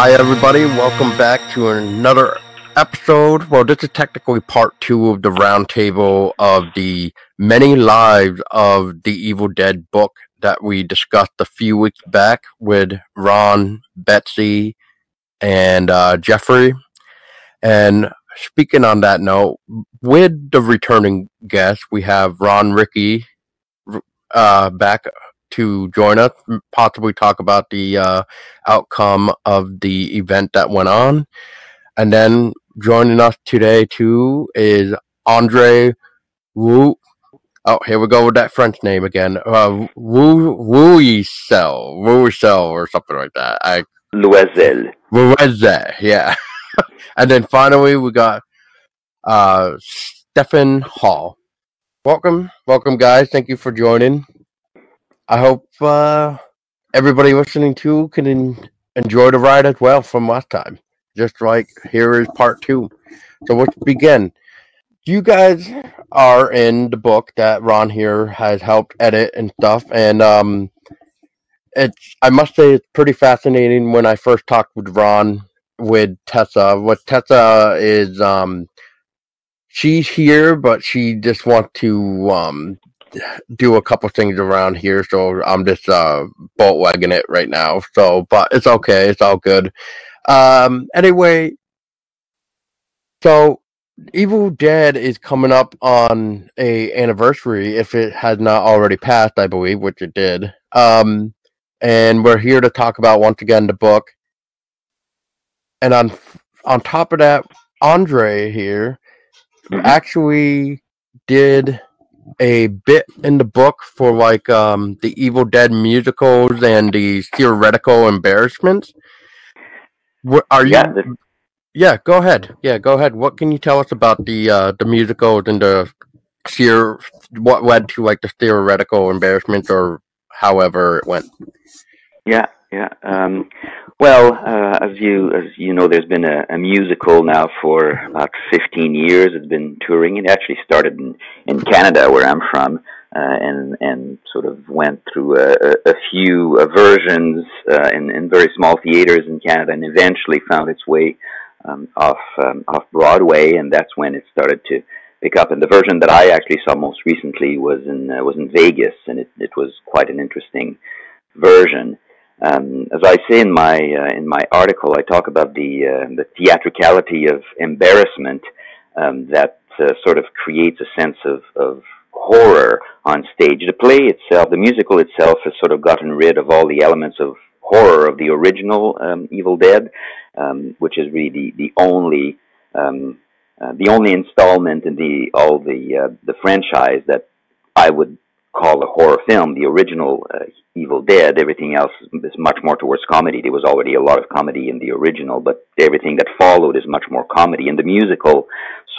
Hi everybody, welcome back to another episode. Well, this is technically part two of the roundtable of the many lives of the Evil Dead book that we discussed a few weeks back with Ron, Betsy, and Jeffrey. And speaking on that note, with the returning guest, we have Ron Riekki back to join us, possibly talk about the outcome of the event that went on. And then joining us today, too, is Andre Loiselle. Oh, here we go with that French name again. Loiselle, or something like that. Loiselle. Loiselle, yeah. And then finally, we got Stefan Hall. Welcome, guys. Thank you for joining. I hope everybody listening to can enjoy the ride as well from last time. Just like here is part two. So let's begin. You guys are in the book that Ron here has helped edit and stuff. And I must say it's pretty fascinating when I first talked with Ron with Tessa. What Tessa is, she's here, but she just wants to... do a couple things around here, so I'm just bootlegging it right now, so, but it's okay, it's all good. Anyway, so Evil Dead is coming up on a anniversary, if it has not already passed, I believe, which it did. And we're here to talk about once again the book, and on top of that, Andre here actually did a bit in the book for like the Evil Dead musicals and the theoretical embarrassments. Go ahead. What can you tell us about the musicals and what led to like the theoretical embarrassment or however it went? Yeah. Well, as you know, there's been a musical now for about 15 years. It's been touring. It actually started in Canada, where I'm from, and sort of went through a few versions in very small theaters in Canada, and eventually found its way off Broadway, and that's when it started to pick up. And the version that I actually saw most recently was in Vegas, and it was quite an interesting version. As I say in my article, I talk about the theatricality of embarrassment that sort of creates a sense of horror on stage. The play itself, the musical itself, has sort of gotten rid of all the elements of horror of the original Evil Dead, which is really the only installment in the franchise that I would call a horror film. The original Evil Dead, everything else is much more towards comedy. There was already a lot of comedy in the original, but everything that followed is much more comedy. And the musical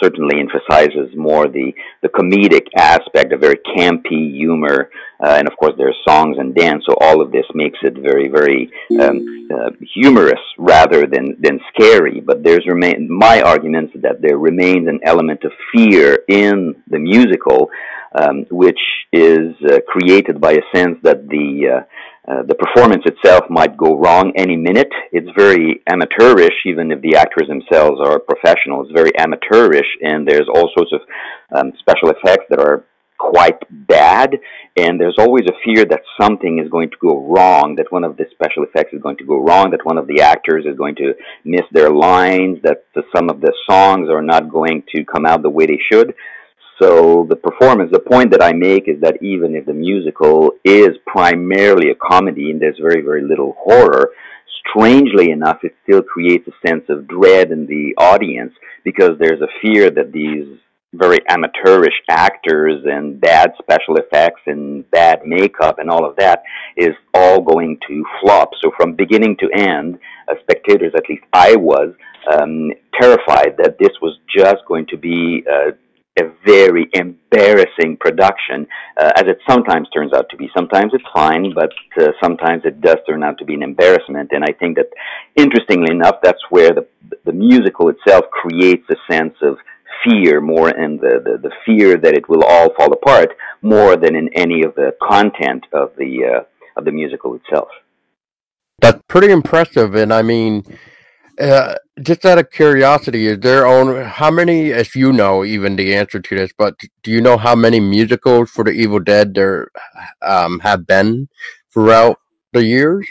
certainly emphasizes more the comedic aspect, a very campy humor, and of course there are songs and dance, so all of this makes it very, very humorous rather than scary. But my argument is that there remains an element of fear in the musical, which is created by a sense that the performance itself might go wrong any minute. It's very amateurish, even if the actors themselves are professionals. It's very amateurish, and there's all sorts of special effects that are quite bad, and there's always a fear that something is going to go wrong, that one of the special effects is going to go wrong, that one of the actors is going to miss their lines, that some of the songs are not going to come out the way they should. So the performance, the point that I make is that even if the musical is primarily a comedy and there's very, very little horror, strangely enough, it still creates a sense of dread in the audience, because there's a fear that these very amateurish actors and bad special effects and bad makeup and all of that is all going to flop. So from beginning to end, as spectators, at least I was, terrified that this was just going to be... a very embarrassing production, as it sometimes turns out to be. Sometimes it's fine, but sometimes it does turn out to be an embarrassment. And I think that, interestingly enough, that's where the musical itself creates a sense of fear, more in the fear that it will all fall apart, more than in any of the content of the musical itself. That's pretty impressive, and I mean... Just out of curiosity, is there how many, if you know even the answer to this, but do you know how many musicals for the Evil Dead there have been throughout the years?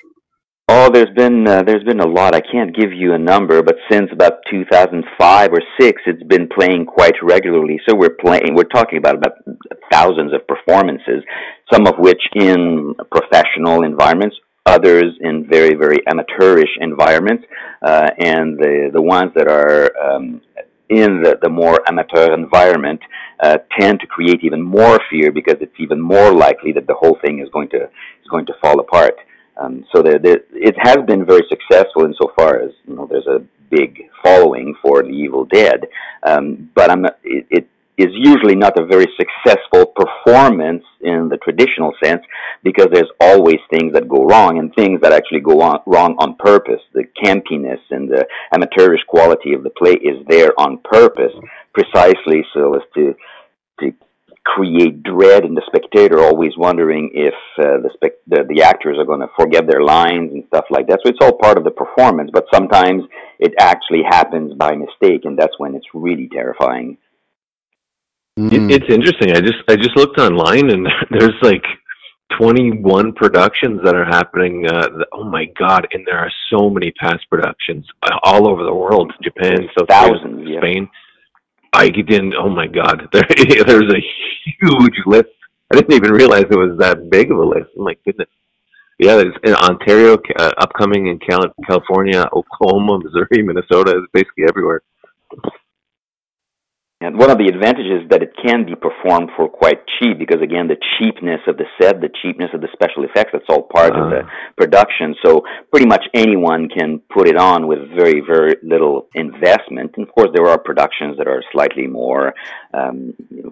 Oh, there's been a lot. I can't give you a number, but since about 2005 or 6, it's been playing quite regularly. So we're talking about thousands of performances, some of which in professional environments, others in very, very amateurish environments, and the ones that are in the more amateur environment tend to create even more fear, because it's even more likely that the whole thing is going to fall apart. So it has been very successful insofar as, you know, there's a big following for The Evil Dead, but it is usually not a very successful performance in the traditional sense, because there's always things that go wrong, and things that actually go wrong on purpose. The campiness and the amateurish quality of the play is there on purpose, precisely so as to create dread in the spectator, always wondering if the actors are going to forget their lines and stuff like that. So it's all part of the performance, but sometimes it actually happens by mistake, and that's when it's really terrifying. It's interesting. I just looked online, and there's like 21 productions that are happening. Oh my God! And there are so many past productions all over the world: Japan, South Korea, Spain. Yeah. I didn't. Oh my God! There's a huge list. I didn't even realize it was that big of a list. Oh my goodness. Yeah, there's in Ontario, upcoming in California, Oklahoma, Missouri, Minnesota. It's basically everywhere. And one of the advantages is that it can be performed for quite cheap, because, again, the cheapness of the set, the cheapness of the special effects, that's all part of the production. So pretty much anyone can put it on with very, very little investment. And, of course, there are productions that are slightly more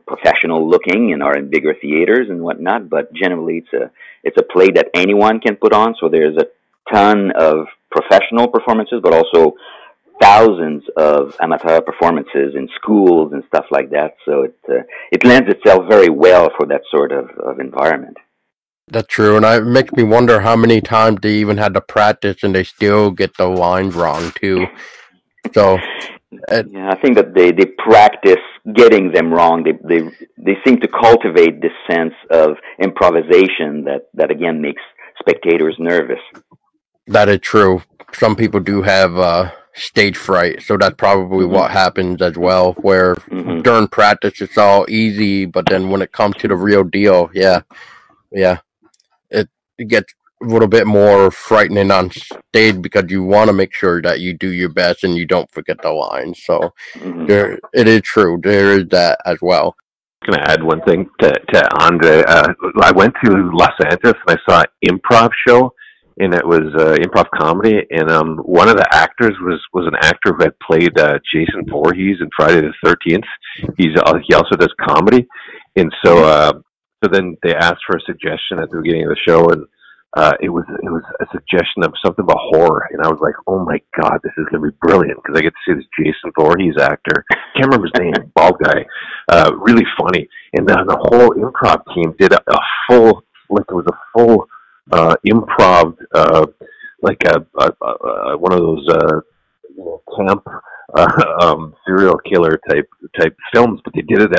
professional-looking and are in bigger theaters and whatnot, but generally it's a play that anyone can put on. So there's a ton of professional performances, but also thousands of amateur performances in schools and stuff like that, so it lends itself very well for that sort of environment. That's true, and it makes me wonder how many times they even had to practice, and they still get the lines wrong too. So yeah, I think that they practice getting them wrong. They seem to cultivate this sense of improvisation that again makes spectators nervous. That is true. Some people do have stage fright, so that's probably what happens as well, where during practice it's all easy, but then when it comes to the real deal, it gets a little bit more frightening on stage, because you want to make sure that you do your best and you don't forget the lines. So there, it is true, there is that as well. Can I add one thing to Andre? I went to Los Angeles and I saw an improv show, and it was improv comedy, and one of the actors was an actor who had played Jason Voorhees in Friday the 13th. He also does comedy, and so then they asked for a suggestion at the beginning of the show, and it was a suggestion of something about horror, and I was like, oh my God, this is going to be brilliant, because I get to see this Jason Voorhees actor, can't remember his name, bald guy, really funny, and then the whole improv team did a full improv, like a one of those camp serial killer type films, but they did it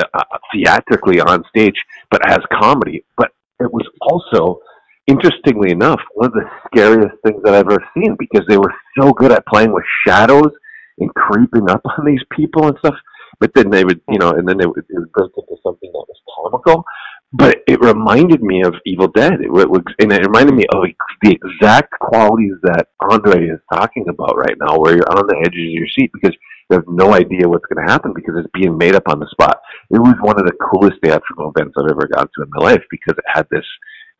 theatrically on stage, but as comedy. But it was also, interestingly enough, one of the scariest things that I've ever seen, because they were so good at playing with shadows and creeping up on these people and stuff. But then they would, it would break into something that was comical. But it reminded me of Evil Dead. It reminded me of the exact qualities that Andre is talking about right now, where you're on the edges of your seat because you have no idea what's going to happen, because it's being made up on the spot. It was one of the coolest theatrical events I've ever gone to in my life, because it had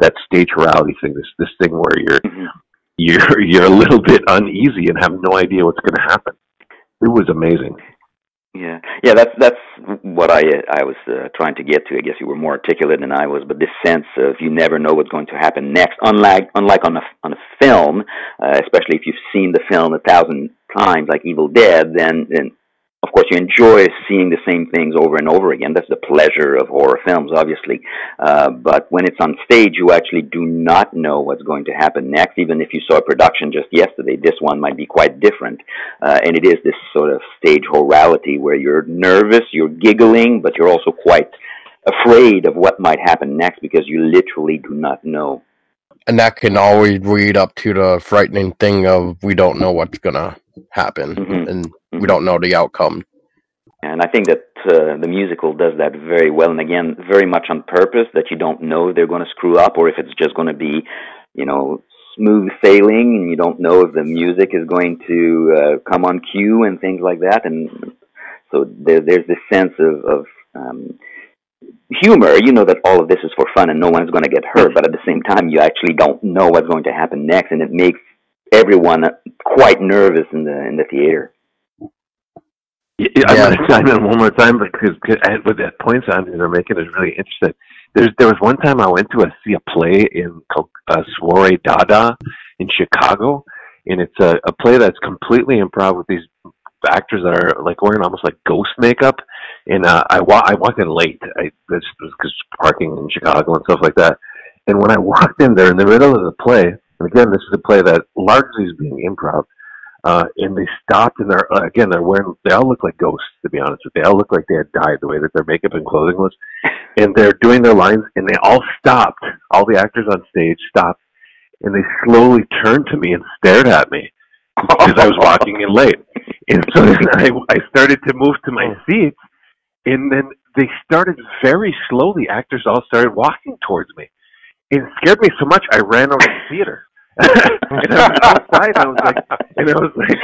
that stage reality thing, this thing where you're a little bit uneasy and have no idea what's going to happen. It was amazing. Yeah, that's what I was trying to get to. I guess you were more articulate than I was, but this sense of you never know what's going to happen next, unlike on a film, especially if you've seen the film 1,000 times, like Evil Dead, then Of course, you enjoy seeing the same things over and over again. That's the pleasure of horror films, obviously. But when it's on stage, you actually do not know what's going to happen next. Even if you saw a production just yesterday, this one might be quite different. And it is this sort of stage horality where you're nervous, you're giggling, but you're also quite afraid of what might happen next because you literally do not know. And that can always lead up to the frightening thing of we don't know what's going to happen. Mm-hmm. And we don't know the outcome. And I think that the musical does that very well. And again, very much on purpose, that you don't know if they're going to screw up or if it's just going to be, you know, smooth sailing. And you don't know if the music is going to come on cue and things like that. And so there's this sense of humor. You know that all of this is for fun and no one's going to get hurt. But at the same time, you actually don't know what's going to happen next. And it makes everyone quite nervous in the theater. Yeah, I'm going to chime in one more time because with the points on they're making is really interesting. There was one time I went to see a play in Soiree Dada in Chicago, and it's a play that's completely improv with these actors that are like wearing almost like ghost makeup. And I walked in late. This was because parking in Chicago and stuff like that. And when I walked in there in the middle of the play, and again this is a play that largely is being improv. And they stopped, and they all look like ghosts, to be honest with you. They all look like they had died the way that their makeup and clothing was. And they're doing their lines, and they all stopped. All the actors on stage stopped, and they slowly turned to me and stared at me because I was walking in late. And so I started to move to my seats, and then they started very slowly. Actors all started walking towards me. It scared me so much, I ran out of the theater. And I was outside, and I was like,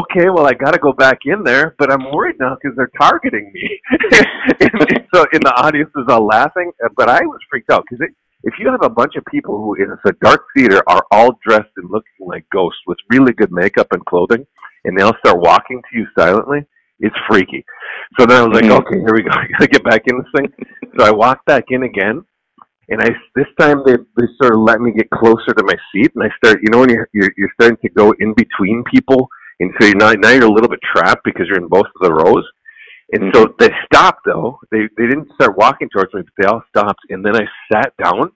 okay, well, I got to go back in there, but I'm worried now because they're targeting me. and the audience was all laughing, but I was freaked out because if you have a bunch of people who in a dark theater are all dressed and looking like ghosts with really good makeup and clothing, and they all start walking to you silently, it's freaky. So then I was like, okay, here we go. I got to get back in this thing. So I walked back in again. And this time they sort of let me get closer to my seat, and I start, you know, when you're starting to go in between people, and so now you're a little bit trapped because you're in both of the rows. And so they stopped though. They didn't start walking towards me, but they all stopped. And then I sat down.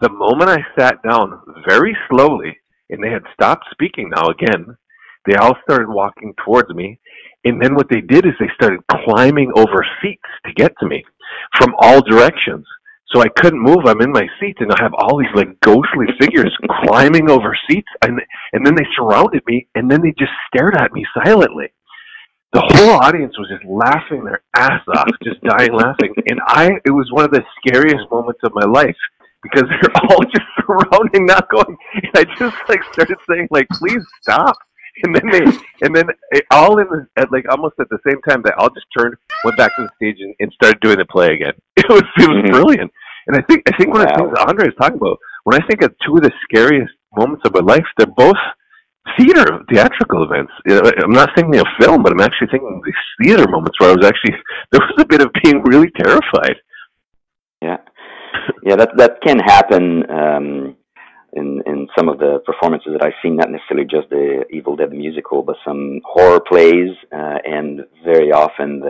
The moment I sat down, very slowly, and they had stopped speaking now again, they all started walking towards me. And then what they did is they started climbing over seats to get to me from all directions. So I couldn't move. I'm in my seat, and I have all these like ghostly figures climbing over seats, and then they surrounded me, and then they just stared at me silently. The whole audience was just laughing their ass off, just dying laughing, and it was one of the scariest moments of my life because they're all just surrounding, not going. And I just like started saying like, "Please stop." And then all in the, at like almost at the same time, they all just turned, went back to the stage, and started doing the play again. It was brilliant. And I think one of the things that Andre is talking about, when I think of two of the scariest moments of my life, they're both theatrical events. I'm not thinking of film, but I'm actually thinking of these theater moments where there was a bit of being really terrified. Yeah, that can happen. In some of the performances that I've seen, not necessarily just the Evil Dead musical, but some horror plays, and very often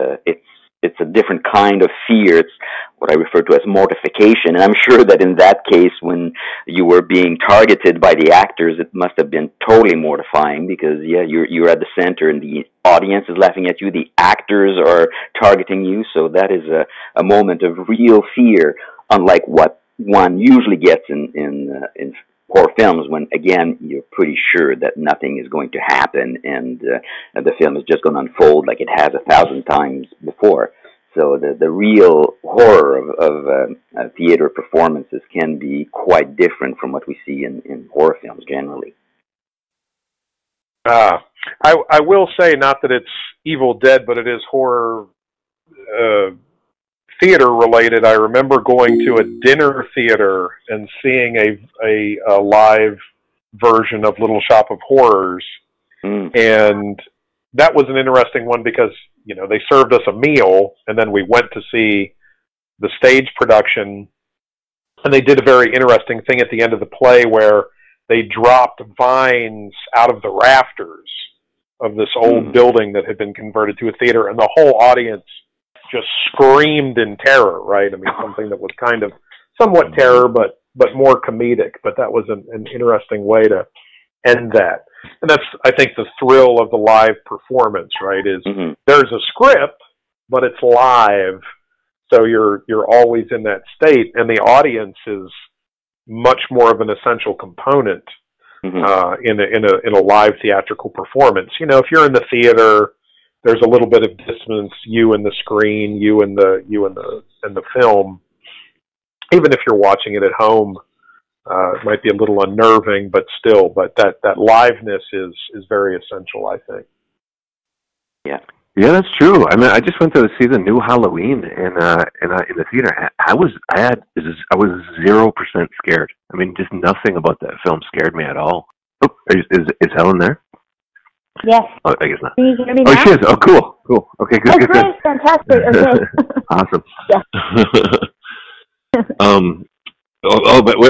it's a different kind of fear. It's what I refer to as mortification, and I'm sure that in that case, when you were being targeted by the actors, it must have been totally mortifying because you're at the center, and the audience is laughing at you, the actors are targeting you, so that is a moment of real fear, unlike what one usually gets in horror films, when again you're pretty sure that nothing is going to happen and the film is just going to unfold like it has 1,000 times before. So the real horror of theater performances can be quite different from what we see in horror films generally. I will say, not that it's Evil Dead, but it is horror theater related. I remember going to a dinner theater and seeing a live version of Little Shop of Horrors, and that was an interesting one because, you know, they served us a meal and then we went to see the stage production, and they did a very interesting thing at the end of the play where they dropped vines out of the rafters of this old building that had been converted to a theater, and the whole audience just screamed in terror, right? I mean, something that was kind of somewhat terror, but more comedic. But that was an interesting way to end that. And that's, I think, the thrill of the live performance, right? Is there's a script, but it's live. So you're always in that state, and the audience is much more of an essential component in a live theatrical performance. You know, if you're in the theater, there's a little bit of distance, you and the screen, you and the film. Even if you're watching it at home, it might be a little unnerving, but still, that liveness is very essential, I think. Yeah. Yeah, that's true. I mean, I just went to see the new Halloween in the theater. I was 0% scared. I mean, just nothing about that film scared me at all. Oh, is Helen there? Yes. Oh, I guess not. Can you hear me now? She is. Oh, cool. Okay, good. That's great. Fantastic. Okay. Awesome. Yeah. But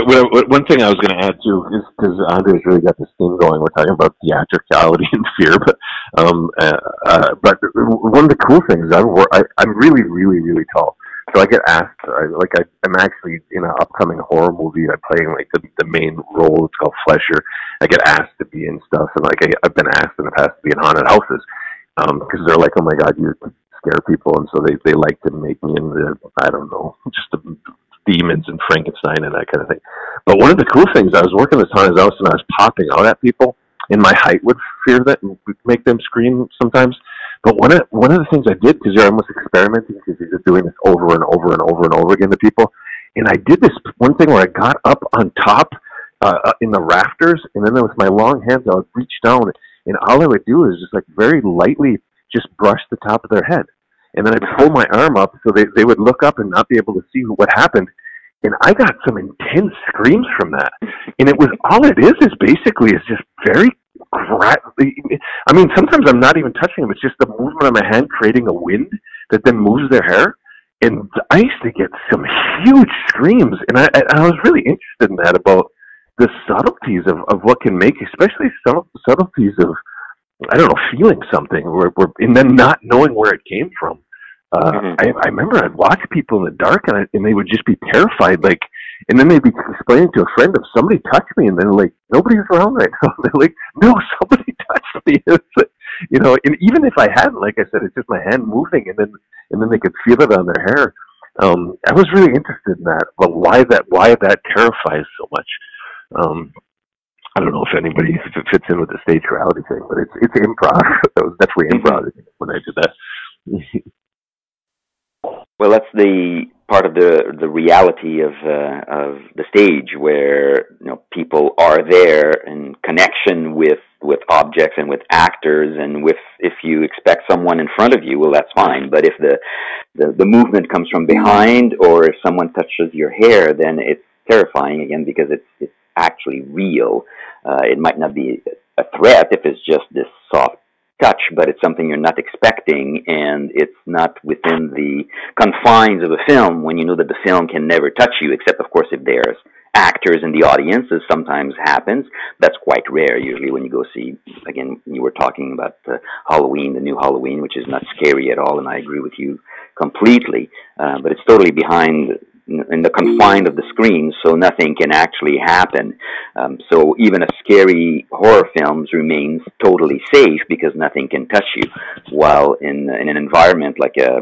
one thing I was going to add too, is because Andre's really got this thing going. We're talking about theatricality and fear, but one of the cool things, I'm really, really, really tall. So I get asked, I'm actually in an upcoming horror movie. I'm playing like the main role. It's called Flesher. I get asked to be in stuff, and I've been asked in the past to be in haunted houses, because they're like, oh my God, you scare people, and so they like to make me into, I don't know, just a demons and Frankenstein and that kind of thing. But one of the cool things, I was working this haunted house and I was popping out at people, and my height would fear that and make them scream sometimes. But one of the things I did, because you're almost experimenting, because you're just doing this over and over and over and over again to people, and I did this one thing where I got up on top in the rafters, and then with my long hands I would reach down, and all I would do is just like very lightly just brush the top of their head. And then I'd pull my arm up so they would look up and not be able to see what happened. And I got some intense screams from that. And it was, all it is basically is just very, I mean, sometimes I'm not even touching them. It's just the movement of my hand creating a wind that then moves their hair. And I used to get some huge screams. And I was really interested in that, about the subtleties of what can make, especially subtleties of, I don't know, feeling something, and then not knowing where it came from. I remember I'd watch people in the dark, and they would just be terrified, like, and then they'd be explaining to a friend of, somebody touched me, and they're like, nobody's around right now. They're like, no, somebody touched me. Like, you know, and even if I hadn't, like I said, it's just my hand moving, and then they could feel it on their hair. I was really interested in that, but why that terrifies so much. I don't know if anybody, if it fits in with the stage reality thing, but it's improv. That was definitely improv when I did that. Well, that's the part of the reality of the stage, where, you know, people are there in connection with objects and with actors, and with, if you expect someone in front of you, well, that's fine. But if the movement comes from behind, or if someone touches your hair, then it's terrifying again, because it's actually real. It might not be a threat if it's just this soft touch, but it's something you're not expecting, and it's not within the confines of a film, when you know that the film can never touch you, except of course if there's actors in the audience, as sometimes happens. That's quite rare usually when you go see, again, you were talking about Halloween, the new Halloween, which is not scary at all, and I agree with you completely, but it's totally behind in the confines of the screen, so nothing can actually happen. So even a scary horror films remains totally safe, because nothing can touch you, while in an environment like a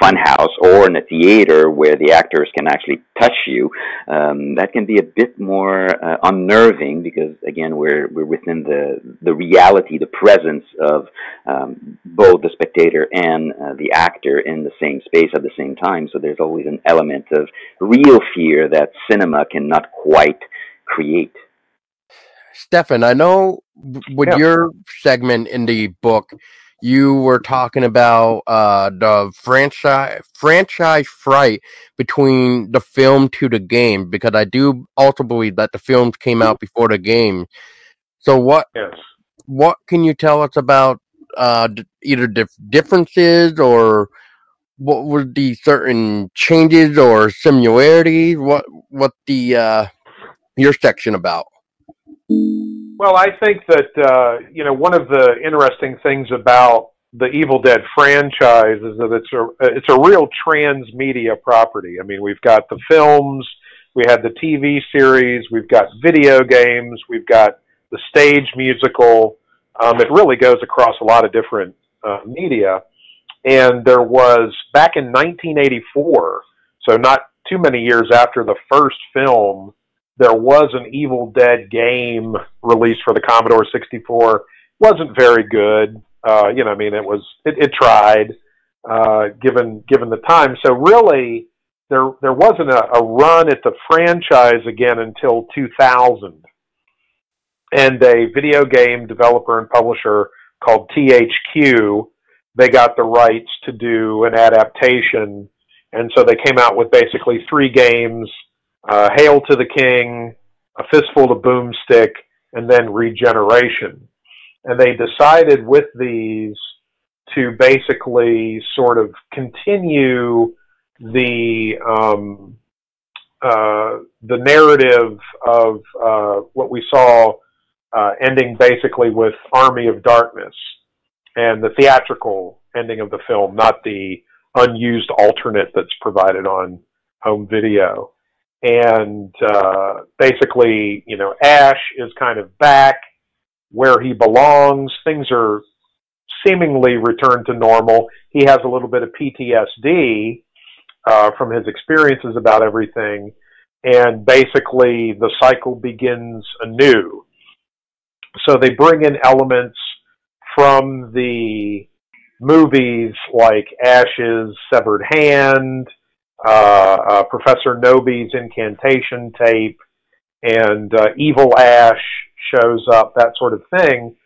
fun house or in a theater where the actors can actually touch you, that can be a bit more unnerving, because again we're within the reality, the presence of both the spectator and the actor in the same space at the same time. So there's always an element of real fear that cinema cannot quite create. Stefan, I know with your segment in the book, you were talking about the franchise fright between the film to the game, because I do also believe that the films came out before the game. So what can you tell us about either differences, or what were the certain changes or similarities? What the your section about? Well, I think that, you know, one of the interesting things about the Evil Dead franchise is that it's a real transmedia property. I mean, we've got the films, we had the TV series, we've got video games, we've got the stage musical. It really goes across a lot of different media. And there was, back in 1984, so not too many years after the first film, there was an Evil Dead game released for the Commodore 64. It wasn't very good. You know, I mean, it tried, given the time. So really, there wasn't a run at the franchise again until 2000. And a video game developer and publisher called THQ, they got the rights to do an adaptation. And so they came out with basically three games, Hail to the King, A Fistful of Boomstick, and then Regeneration. And they decided with these to basically sort of continue the narrative of what we saw ending basically with Army of Darkness and the theatrical ending of the film, not the unused alternate that's provided on home video. And basically, you know, Ash is kind of back where he belongs. Things are seemingly returned to normal. He has a little bit of PTSD from his experiences about everything. And basically, the cycle begins anew. So they bring in elements from the movies like Ash's severed hand, Professor Noby's incantation tape, and Evil Ash shows up, that sort of thing.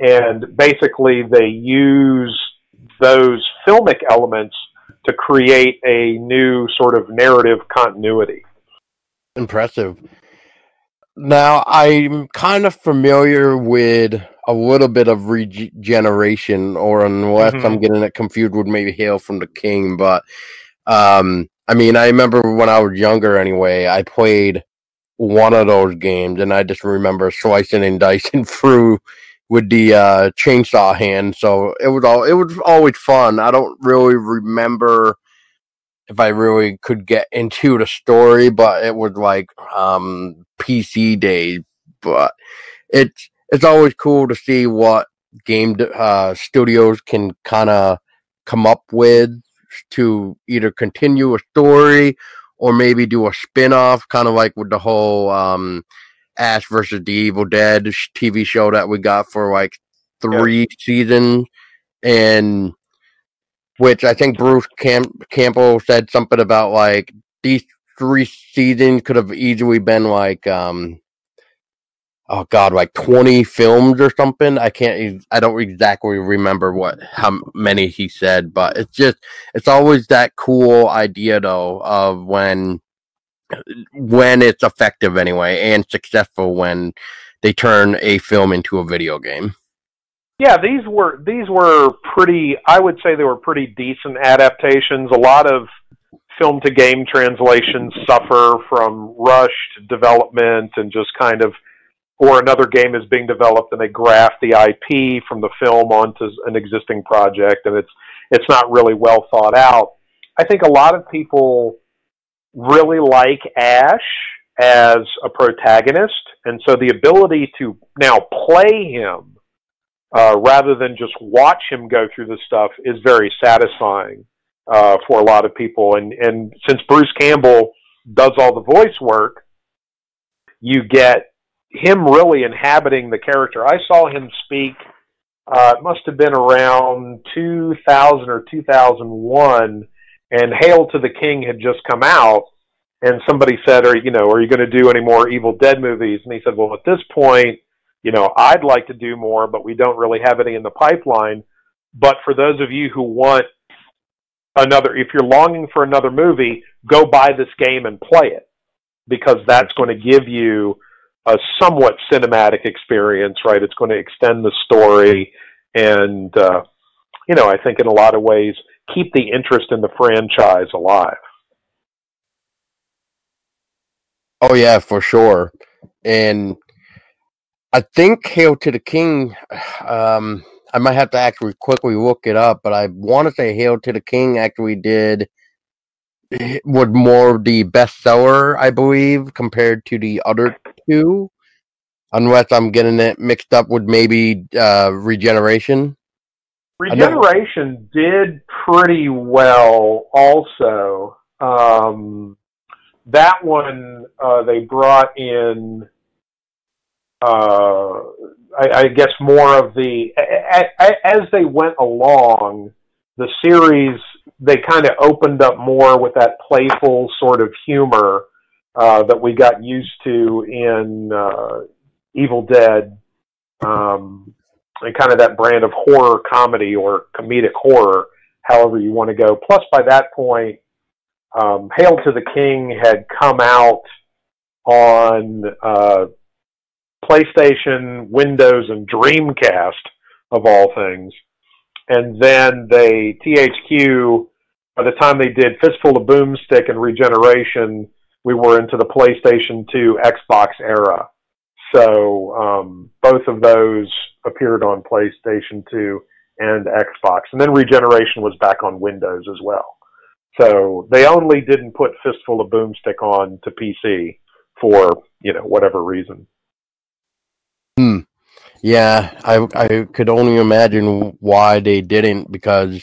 And basically they use those filmic elements to create a new sort of narrative continuity. Impressive. Now, I'm kind of familiar with a little bit of Regeneration, or unless I'm getting it confused with maybe Hail from the King, but I mean, I remember when I was younger anyway, I played one of those games, and I just remember slicing and dicing through with the chainsaw hand. So it was always fun. I don't really remember if I really could get into the story, but it was like PC days. But it's always cool to see what game studios can kind of come up with to either continue a story or maybe do a spin-off, kind of like with the whole Ash versus the Evil Dead TV show that we got for like 3 seasons, and which I think Bruce Campbell said something about like these 3 seasons could have easily been like like 20 films or something. I don't exactly remember how many he said, but it's always that cool idea though of when it's effective anyway and successful when they turn a film into a video game. Yeah, these were pretty, I would say they were pretty decent adaptations. A lot of film to game translations suffer from rushed development and just kind of, or another game is being developed and they graft the IP from the film onto an existing project, and it's not really well thought out. I think a lot of people really like Ash as a protagonist, and so the ability to now play him rather than just watch him go through this stuff is very satisfying for a lot of people. And since Bruce Campbell does all the voice work, you get him really inhabiting the character. I saw him speak, it must have been around 2000 or 2001, and Hail to the King had just come out, and somebody said, are you going to do any more Evil Dead movies? And he said, well, at this point, you know, I'd like to do more, but we don't really have any in the pipeline. But for those of you who want another, if you're longing for another movie, go buy this game and play it, because that's going to give you a somewhat cinematic experience, right? It's going to extend the story and, you know, I think in a lot of ways, keep the interest in the franchise alive. Oh, yeah, for sure. And I think Hail to the King, I might have to actually quickly look it up, but I want to say Hail to the King actually did, was more of the bestseller, I believe, compared to the other two, unless I'm getting it mixed up with maybe Regeneration. Regeneration did pretty well also. That one, they brought in... I guess more of the, as they went along, the series, they kind of opened up more with that playful sort of humor that we got used to in Evil Dead, and kind of that brand of horror comedy or comedic horror, however you want to go. Plus, by that point, Hail to the King had come out on... PlayStation, Windows, and Dreamcast, of all things. And then they, THQ, by the time they did Fistful of Boomstick and Regeneration, we were into the PlayStation 2 Xbox era. So both of those appeared on PlayStation 2 and Xbox. And then Regeneration was back on Windows as well. So they only didn't put Fistful of Boomstick on to PC for, you know, whatever reason. Hmm. Yeah, I could only imagine why they didn't, because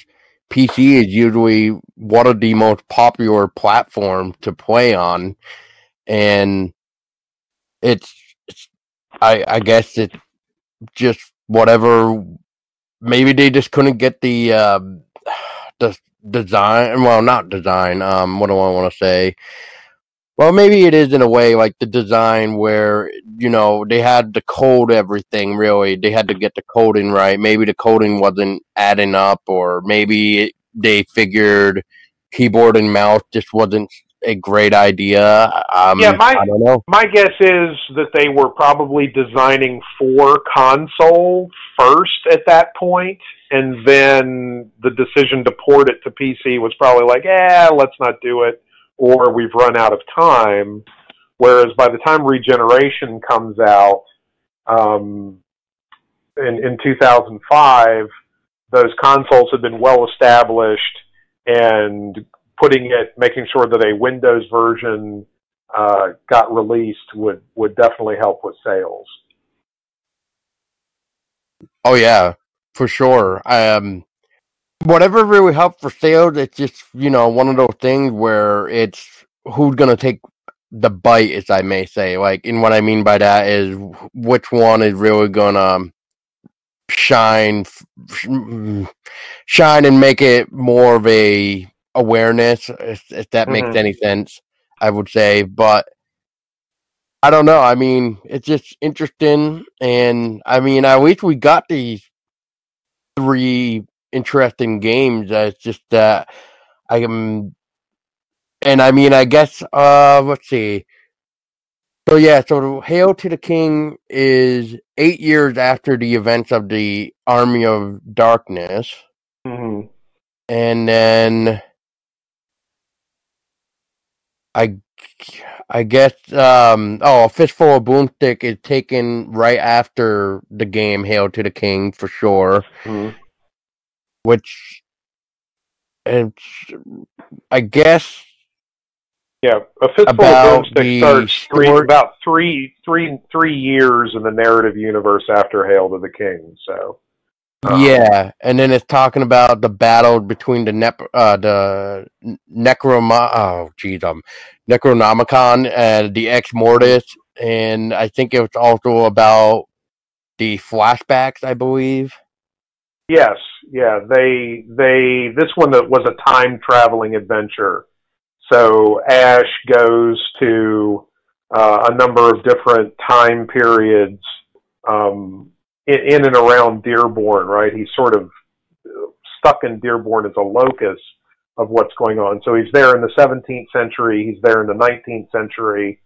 PC is usually one of the most popular platforms to play on, and it's I guess it's just whatever. Maybe they just couldn't get the design. Well, not design. What do I want to say? Well, maybe it is in a way like the design where, you know, they had to code everything, really. They had to get the coding right. Maybe the coding wasn't adding up, or maybe they figured keyboard and mouse just wasn't a great idea. Yeah, I don't know. My guess is that they were probably designing for console first at that point, and then the decision to port it to PC was probably like, let's not do it, or we've run out of time. Whereas by the time Regeneration comes out in 2005, those consoles had been well established, and putting it, making sure that a Windows version got released would definitely help with sales. Oh yeah, for sure. Whatever really helped for sales, it's just, you know, one of those things where it's who's going to take the bite, as I may say. Like, and what I mean by that is which one is really going to shine and make it more of a awareness, if that makes any sense, I would say. But I don't know. I mean, it's just interesting. And I mean, at least we got these three interesting games. It's just I am, and I mean, I guess let's see. So yeah, so Hail to the King is 8 years after the events of the Army of Darkness, and then I guess A Fistful of Boomstick is taken right after the game Hail to the King for sure. Which, I guess, yeah, A Fistful of Boomstick starts about three years in the narrative universe after Hail to the King. So, yeah, and then it's talking about the battle between the Necronomicon and the Ex Mortis, and I think it was also about the flashbacks, I believe. Yes. Yeah, they this one that was a time traveling adventure. So Ash goes to a number of different time periods in and around Dearborn, right? He's sort of stuck in Dearborn as a locus of what's going on. So he's there in the 17th century, he's there in the 19th century.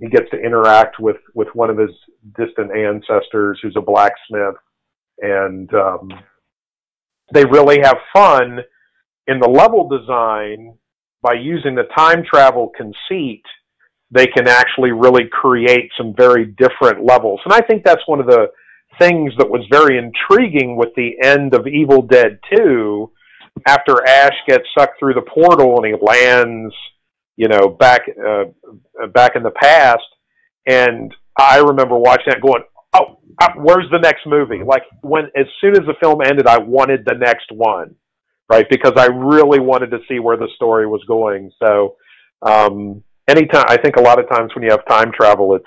He gets to interact with one of his distant ancestors who's a blacksmith, and they really have fun in the level design by using the time travel conceit, they can actually really create some very different levels. And I think that's one of the things that was very intriguing with the end of Evil Dead 2, after Ash gets sucked through the portal and he lands, you know, back in the past. And I remember watching that going, oh, where's the next movie? Like, when, as soon as the film ended, I wanted the next one, right? Because I really wanted to see where the story was going. So, anytime, I think a lot of times when you have time travel, it's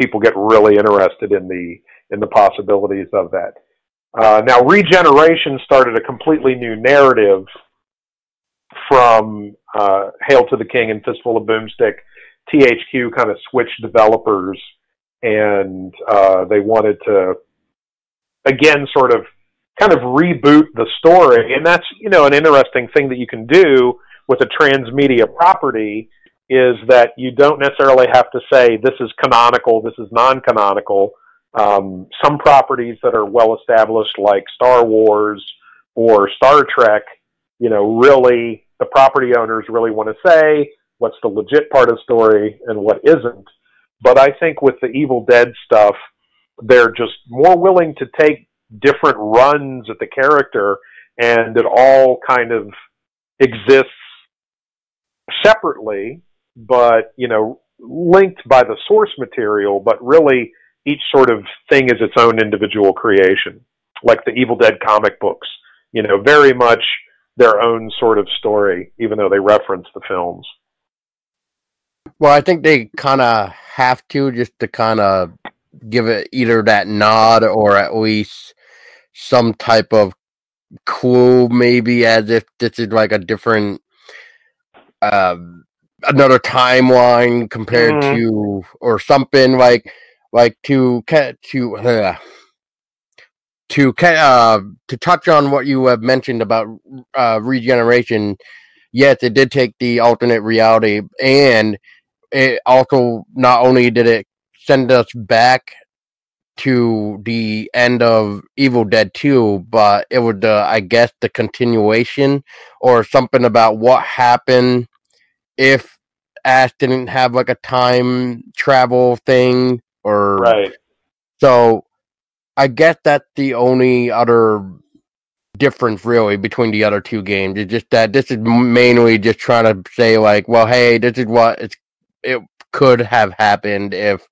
people get really interested in the possibilities of that. Now, Regeneration started a completely new narrative from Hail to the King and Fistful of Boomstick. THQ kind of switched developers, and they wanted to, again, sort of kind of reboot the story. And that's, you know, an interesting thing that you can do with a transmedia property, is that you don't necessarily have to say this is canonical, this is non-canonical. Some properties that are well-established, like Star Wars or Star Trek, you know, really, the property owners really want to say what's the legit part of the story and what isn't. But I think with the Evil Dead stuff, they're just more willing to take different runs at the character, and it all kind of exists separately, but, you know, linked by the source material, but really each sort of thing is its own individual creation, like the Evil Dead comic books, you know, very much their own sort of story, even though they reference the films. Well, I think they kind of have to, just to kind of give it either that nod or at least some type of clue, maybe, as if this is like a different, another timeline compared to, or something to touch on what you have mentioned about Regeneration. Yes, it did take the alternate reality, and it also, not only did it send us back to the end of Evil Dead 2, but it was, I guess, the continuation or something about what happened if Ash didn't have like a time travel thing, or right. So I guess that's the only other difference really between the other two games. It's just that this is mainly just trying to say like, well, hey, this is what it could have happened if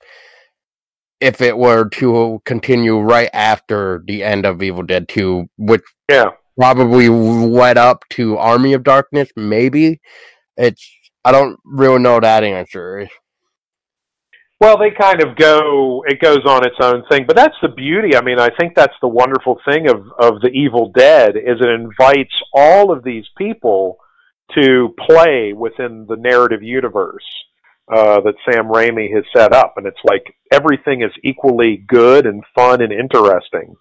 it were to continue right after the end of Evil Dead 2, which probably led up to Army of Darkness, maybe. I don't really know that answer. Well, they kind of go, it goes on its own thing, but that's the beauty. I mean, I think that's the wonderful thing of the Evil Dead, is it invites all of these people to play within the narrative universe that Sam Raimi has set up, and it's like everything is equally good and fun and interesting.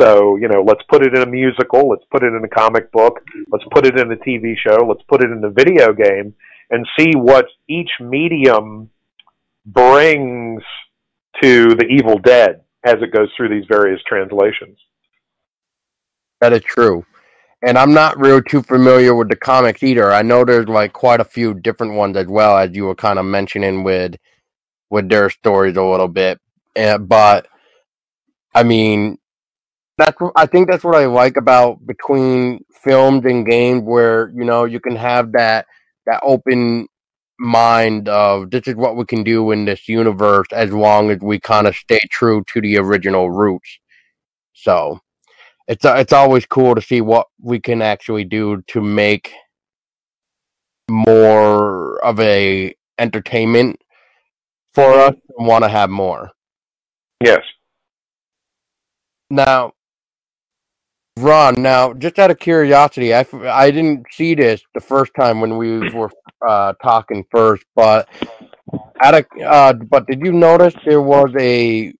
So, you know, let's put it in a musical, let's put it in a comic book, let's put it in a TV show, let's put it in a video game, and see what each medium brings to the Evil Dead as it goes through these various translations. That is true. And I'm not really too familiar with the comics either. I know there's like quite a few different ones as well, as you were kind of mentioning with their stories a little bit. But I mean, I think that's what I like about between films and games, where, you know, you can have that open mind of this is what we can do in this universe, as long as we kind of stay true to the original roots. So it's always cool to see what we can actually do to make more of a entertainment for us and want to have more. Yes. Now, Ron, now, just out of curiosity, I didn't see this the first time when we were talking first, but did you notice there was a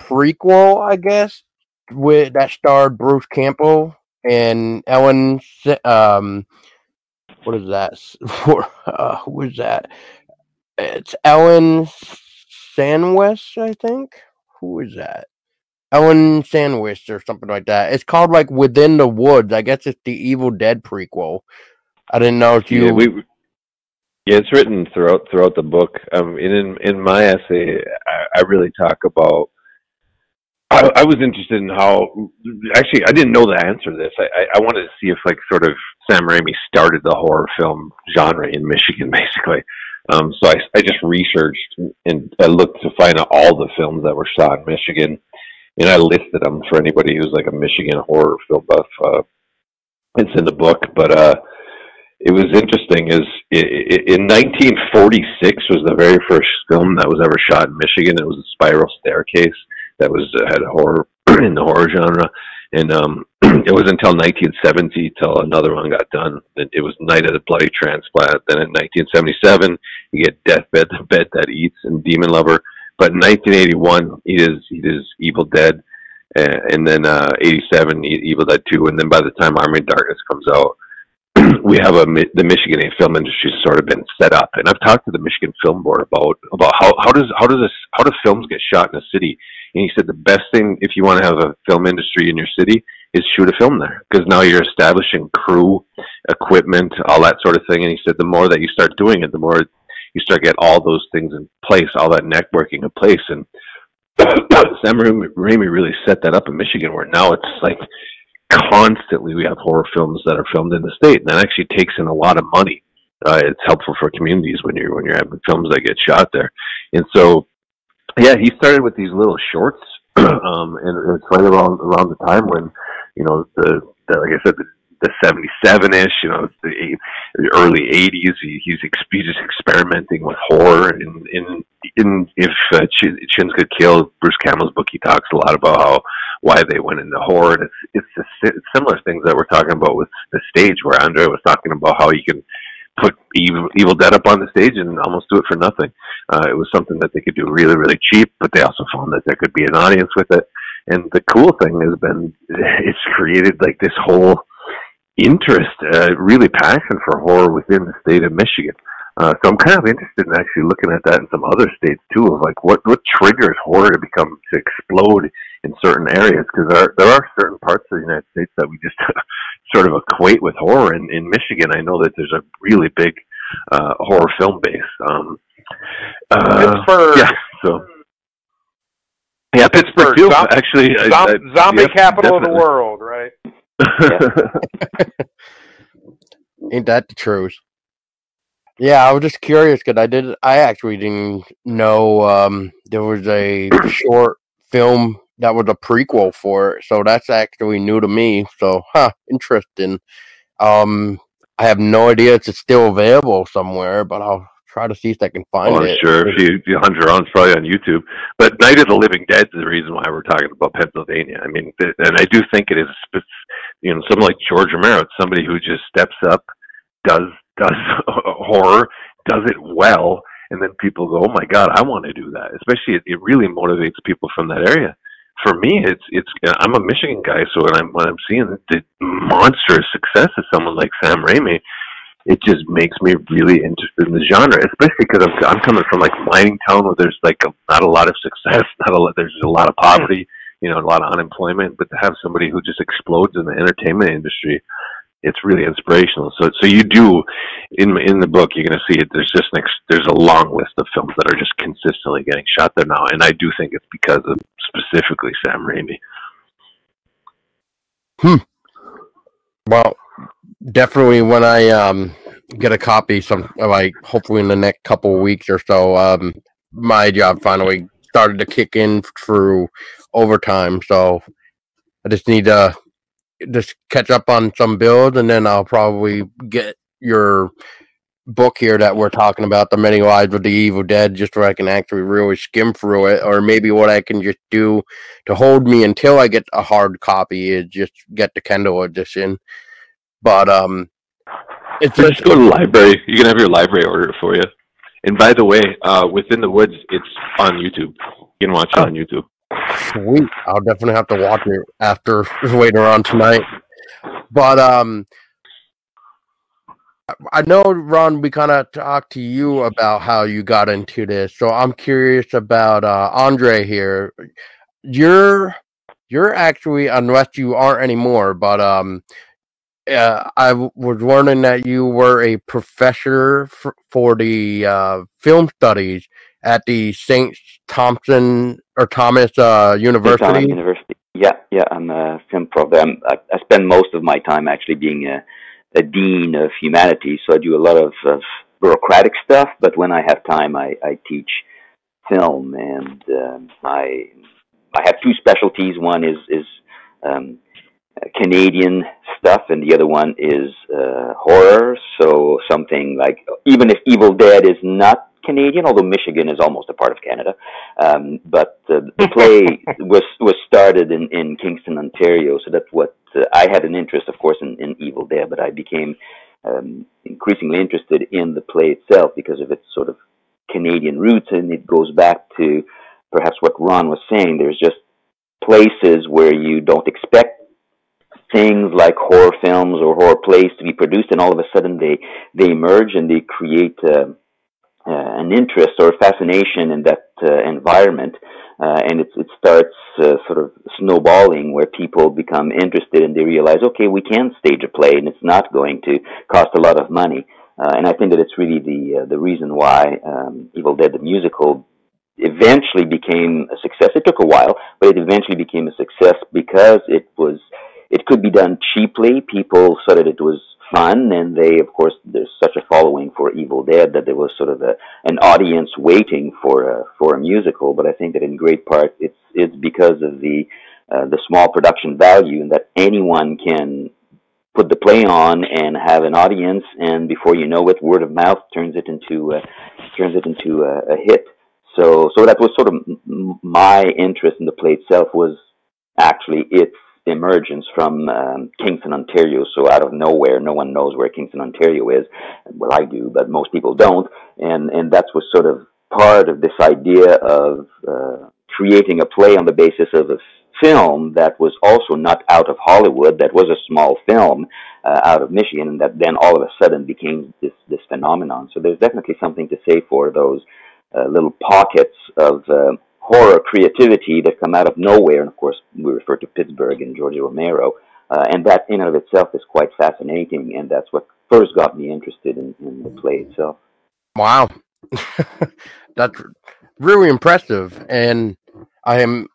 prequel, I guess, with that starred Bruce Campbell and Ellen, what is that? Who is that? It's Ellen Sandwich, I think. Who is that? Ellen Sandwich or something like that. It's called like Within the Woods. I guess it's the Evil Dead prequel. I didn't know if you. Yeah, Yeah, it's written throughout the book. In my essay, I really talk about. I was interested in how. Actually, I didn't know the answer to this. I wanted to see if, like, sort of Sam Raimi started the horror film genre in Michigan, basically. So I just researched and I looked to find out all the films that were shot in Michigan, and I listed them for anybody who's like a Michigan horror film buff. It's in the book, but it was interesting. In 1946 was the very first film that was ever shot in Michigan. It was a spiral staircase that was had horror in the horror genre, and it was until 1970 till another one got done. It was Night of the Bloody Transplant. Then in 1977, you get Deathbed, the Bed That Eats, and Demon Lover. But in 1981, it is Evil Dead, and then 87, Evil Dead 2, and then by the time Army of Darkness comes out, we have the Michigan film industry sort of been set up. And I've talked to the Michigan Film Board about how do films get shot in a city? And he said the best thing if you want to have a film industry in your city is shoot a film there, because now you're establishing crew, equipment, all that sort of thing. And he said the more that you start doing it, the more you start getting all those things in place, all that networking in place. And Sam Raimi really set that up in Michigan, where now it's like constantly we have horror films that are filmed in the state, and that actually takes in a lot of money. It's helpful for communities when you're having films that get shot there. And so, yeah, he started with these little shorts, and it's right around the time when, you know, like I said, the 77-ish, you know, the early 80s, he's experimenting with horror. And if Chins Could Kill, Bruce Campbell's book, he talks a lot about why they went into horror. And it's similar things that we're talking about with the stage, where Andre was talking about how you can put Evil Dead up on the stage and almost do it for nothing. It was something that they could do really, really cheap, but they also found that there could be an audience with it. And the cool thing has been it's created like this whole interest, really passion for horror within the state of Michigan. So I'm kind of interested in actually looking at that in some other states too, of like what triggers horror to explode in certain areas, because there are certain parts of the United States that we just sort of equate with horror. In Michigan, I know that there's a really big horror film base. Pittsburgh. Yeah, so. Yeah, Pittsburgh too, actually. Zombie capital of the world, right? Ain't that the truth? Yeah, I was just curious because I actually didn't know there was a short film that was a prequel for it, so that's actually new to me. So, interesting. I have no idea if it's still available somewhere, but I'll try to see if I can find it. Sure. If you hunt around, it's probably on YouTube. But Night of the Living Dead is the reason why we're talking about Pennsylvania. I mean, and I do think it is, you know, someone like George Romero, it's somebody who just steps up, does horror, does it well, and then people go, oh my God, I want to do that. Especially, it really motivates people from that area. For me, it's I'm a Michigan guy, so when I'm seeing the monstrous success of someone like Sam Raimi, it just makes me really interested in the genre, especially because I'm coming from like mining town where there's like not a lot of success, there's a lot of poverty, you know, a lot of unemployment. But to have somebody who just explodes in the entertainment industry, it's really inspirational. So you do in the book, you're going to see it. There's just there's a long list of films that are just consistently getting shot there now, and I do think it's because of specifically Sam Raimi. Well. Definitely when I get a copy, hopefully in the next couple of weeks or so, my job finally started to kick in through overtime. So I just need to just catch up on some bills, and then I'll probably get your book here that we're talking about, The Many Lives of the Evil Dead, just so I can actually really skim through it. Or maybe what I can just do to hold me until I get a hard copy is just get the Kindle edition. But just go to the library. You can have your library order it for you. And by the way, Within the Woods, it's on YouTube. You can watch it on YouTube. Sweet. I'll definitely have to watch it after later on tonight. But I know, Ron, we kind of talked to you about how you got into this. So I'm curious about Andre here. You're actually, unless you aren't anymore, but I was learning that you were a professor for the film studies at the St. Thomas University. St. Thomas University. Yeah, yeah, I'm a film prof. I spend most of my time actually being a dean of humanities, so I do a lot of bureaucratic stuff. But when I have time, I teach film, and I have two specialties. One is Canadian stuff, and the other one is horror. So something like, even if Evil Dead is not Canadian, although Michigan is almost a part of Canada, but the play was started in Kingston, Ontario. So that's what I had an interest, of course, in Evil Dead, but I became increasingly interested in the play itself because of its sort of Canadian roots, and it goes back to perhaps what Ron was saying. There's just places where you don't expect things like horror films or horror plays to be produced, and all of a sudden they emerge and they create an interest or a fascination in that environment, and it starts sort of snowballing, where people become interested and they realize, okay, we can stage a play and it's not going to cost a lot of money. And I think that it's really the reason why Evil Dead the musical eventually became a success. It took a while, but it eventually became a success because it could be done cheaply. People saw that it was fun, and they, of course, there's such a following for Evil Dead that there was sort of an audience waiting for a musical. But I think that in great part it's because of the small production value, and that anyone can put the play on and have an audience, and before you know it, word of mouth turns it into a hit. So that was sort of my interest in the play itself, was actually its emergence from Kingston, Ontario. So out of nowhere, no one knows where Kingston, Ontario is. Well, I do, but most people don't. And that was sort of part of this idea of creating a play on the basis of a film that was also not out of Hollywood, that was a small film out of Michigan, and that then all of a sudden became this phenomenon. So there's definitely something to say for those little pockets of horror creativity that come out of nowhere, and of course we refer to Pittsburgh and George Romero, and that in and of itself is quite fascinating, and that's what first got me interested in the play itself. Wow. That's really impressive, and I am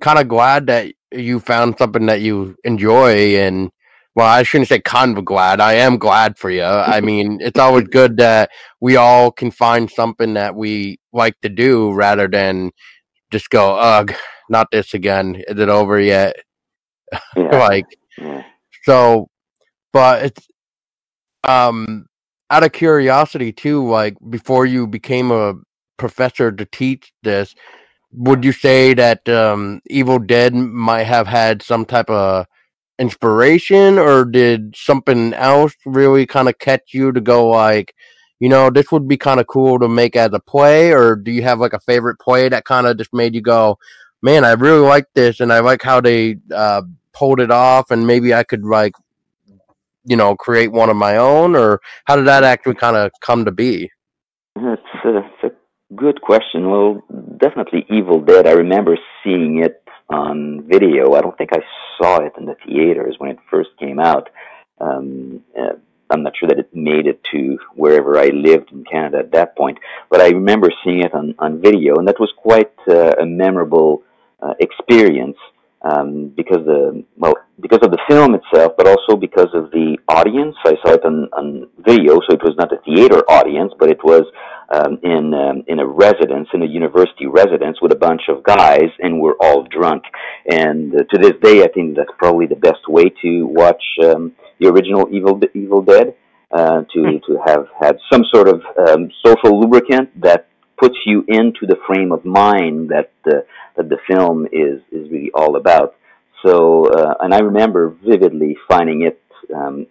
kind of glad that you found something that you enjoy, and, well, I shouldn't say kind of glad, I am glad for you. I mean, it's always good that we all can find something that we like to do rather than just go, ugh, not this again. Is it over yet? Yeah. So, but it's, out of curiosity too, like, before you became a professor to teach this, would you say that, Evil Dead might have had some type of inspiration, or did something else really kind of catch you to go, like, you know, this would be kind of cool to make as a play? Or do you have like a favorite play that kind of just made you go, man, I really like this, and I like how they pulled it off, and maybe I could, like, you know, create one of my own? Or how did that actually kind of come to be? It's a good question. Well, definitely Evil Dead. I remember seeing it on video. I don't think I saw it in the theaters when it first came out. I'm not sure that it made it to wherever I lived in Canada at that point, but I remember seeing it on video, and that was quite a memorable experience because of the film itself, but also because of the audience. I saw it on video, so it was not a theater audience, but it was in a residence, in a university residence, with a bunch of guys, and we're all drunk. And to this day, I think that's probably the best way to watch the original Evil Dead, to have had some sort of social lubricant that puts you into the frame of mind that the film is really all about. So, and I remember vividly finding it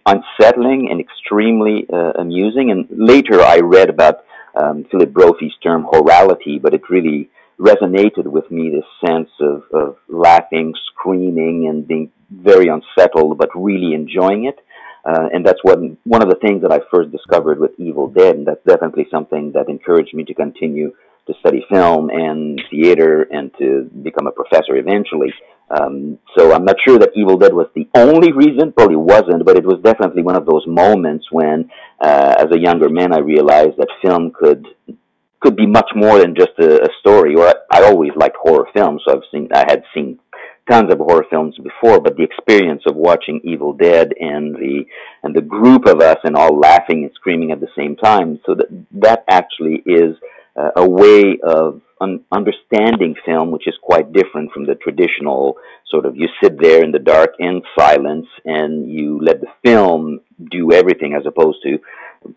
unsettling and extremely amusing. And later I read about Philip Brophy's term horality, but it really resonated with me, this sense of laughing, screaming, and being very unsettled, but really enjoying it. And that's one of the things that I first discovered with Evil Dead, and that's definitely something that encouraged me to continue to study film and theater and to become a professor eventually. So I'm not sure that Evil Dead was the only reason, probably wasn't, but it was definitely one of those moments when, as a younger man, I realized that film could be much more than just a story. Or I always liked horror films, so I had seen tons of horror films before, but the experience of watching Evil Dead and the group of us and all laughing and screaming at the same time, so that actually is a way of understanding film, which is quite different from the traditional sort of you sit there in the dark in silence and you let the film do everything, as opposed to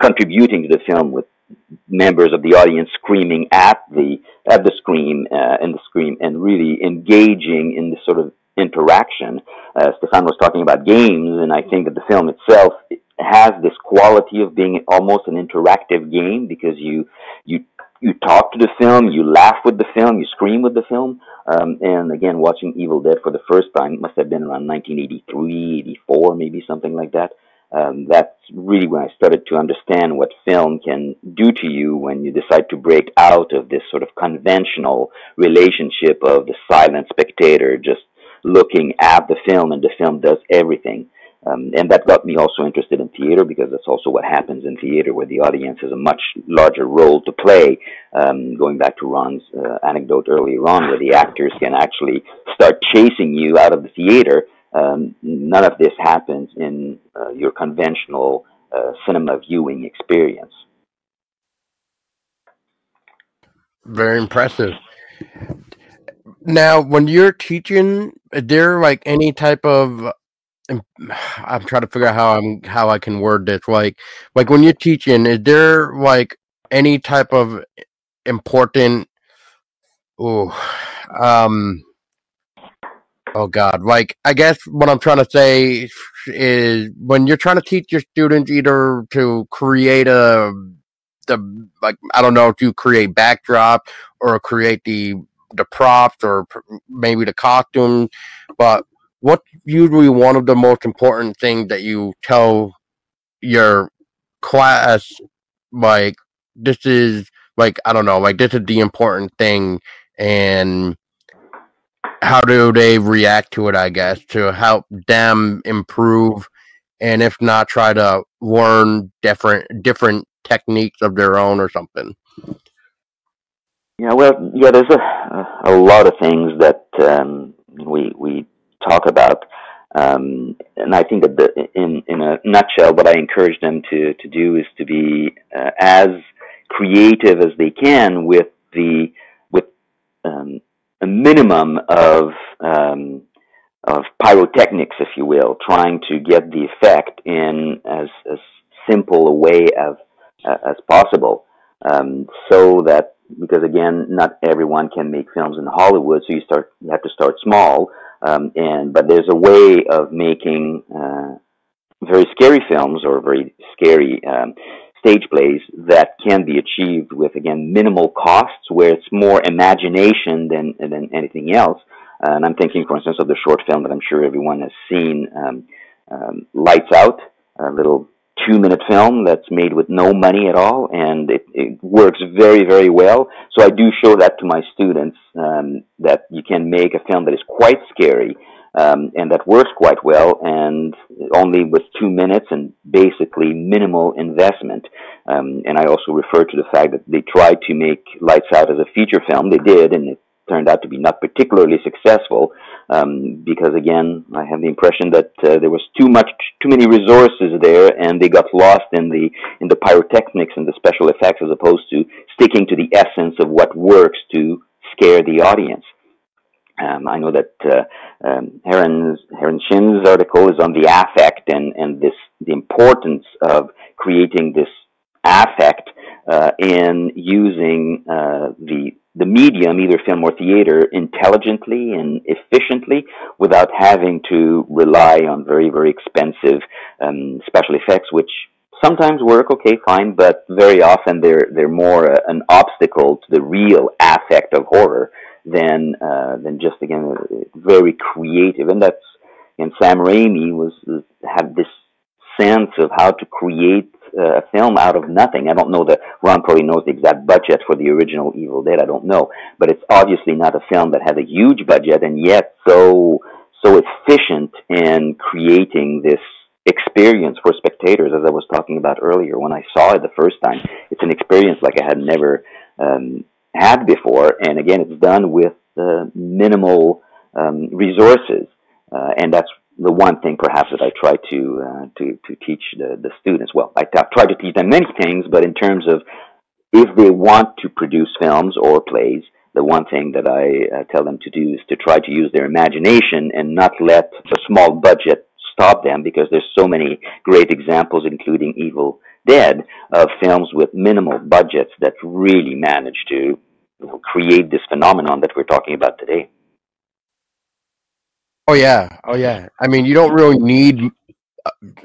contributing to the film with members of the audience screaming at the scream and really engaging in this sort of interaction. Stefan was talking about games, and I think that the film itself has this quality of being almost an interactive game, because you talk to the film, you laugh with the film, you scream with the film. And again, watching Evil Dead for the first time, it must have been around 1983, 84, maybe something like that. That's really when I started to understand what film can do to you when you decide to break out of this sort of conventional relationship of the silent spectator just looking at the film, and the film does everything. And that got me also interested in theater, because that's also what happens in theater, where the audience has a much larger role to play, going back to Ron's anecdote earlier on, where the actors can actually start chasing you out of the theater. None of this happens in your conventional cinema viewing experience. Very impressive. Now, when you're teaching, is there like any type of... I'm trying to figure out how I can word this. Like when you're teaching, is there like any type of important? Like, I guess what I'm trying to say is, when you're trying to teach your students either to create create backdrop or create the props or maybe the costumes, but what's usually one of the most important things that you tell your class, like, this is, like, I don't know, like, this is the important thing, and how do they react to it, I guess, to help them improve, and if not, try to learn different techniques of their own or something? Yeah, well, yeah, there's a lot of things that we talk about, and I think that in a nutshell, what I encourage them to do is to be as creative as they can with a minimum of pyrotechnics, if you will, trying to get the effect in as simple a way as possible, so that, because again, not everyone can make films in Hollywood, so you have to start small. But there's a way of making very scary films or very scary stage plays that can be achieved with, again, minimal costs, where it's more imagination than anything else. And I'm thinking, for instance, of the short film that I'm sure everyone has seen, Lights Out, a little 2-minute film that's made with no money at all, and it works very, very well. So I do show that to my students, that you can make a film that is quite scary, and that works quite well, and only with 2 minutes and basically minimal investment. And I also refer to the fact that they tried to make Lights Out as a feature film. They did, and it turned out to be not particularly successful, because again, I have the impression that there was too many resources there, and they got lost in the pyrotechnics and the special effects, as opposed to sticking to the essence of what works to scare the audience. I know that Heron Shin's article is on the affect and the importance of creating this affect in using the medium, either film or theater, intelligently and efficiently, without having to rely on very, very expensive special effects, which sometimes work, okay, fine, but very often they're more an obstacle to the real affect of horror than just, again, very creative. And that's, and Sam Raimi had this sense of how to create a film out of nothing. I don't know that Ron probably knows the exact budget for the original Evil Dead. I don't know, but it's obviously not a film that has a huge budget and yet so efficient in creating this experience for spectators. As I was talking about earlier, when I saw it the first time, it's an experience like I had never had before. And again, it's done with minimal resources, and that's the one thing perhaps that I try to teach the students. Well, I try to teach them many things, but in terms of if they want to produce films or plays, the one thing that I tell them to do is to try to use their imagination and not let a small budget stop them, because there's so many great examples, including Evil Dead, of films with minimal budgets that really manage to create this phenomenon that we're talking about today. Oh yeah, oh yeah. I mean, you don't really need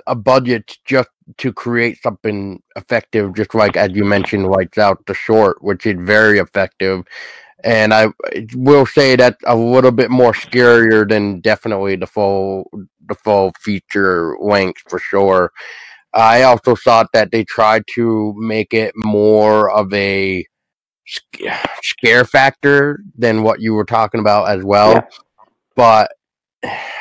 a budget just to create something effective, just like, as you mentioned, Lights Out, the short, which is very effective. And I will say that's a little bit more scarier than definitely the full feature length, for sure. I also thought that they tried to make it more of a scare factor than what you were talking about as well. Yeah. But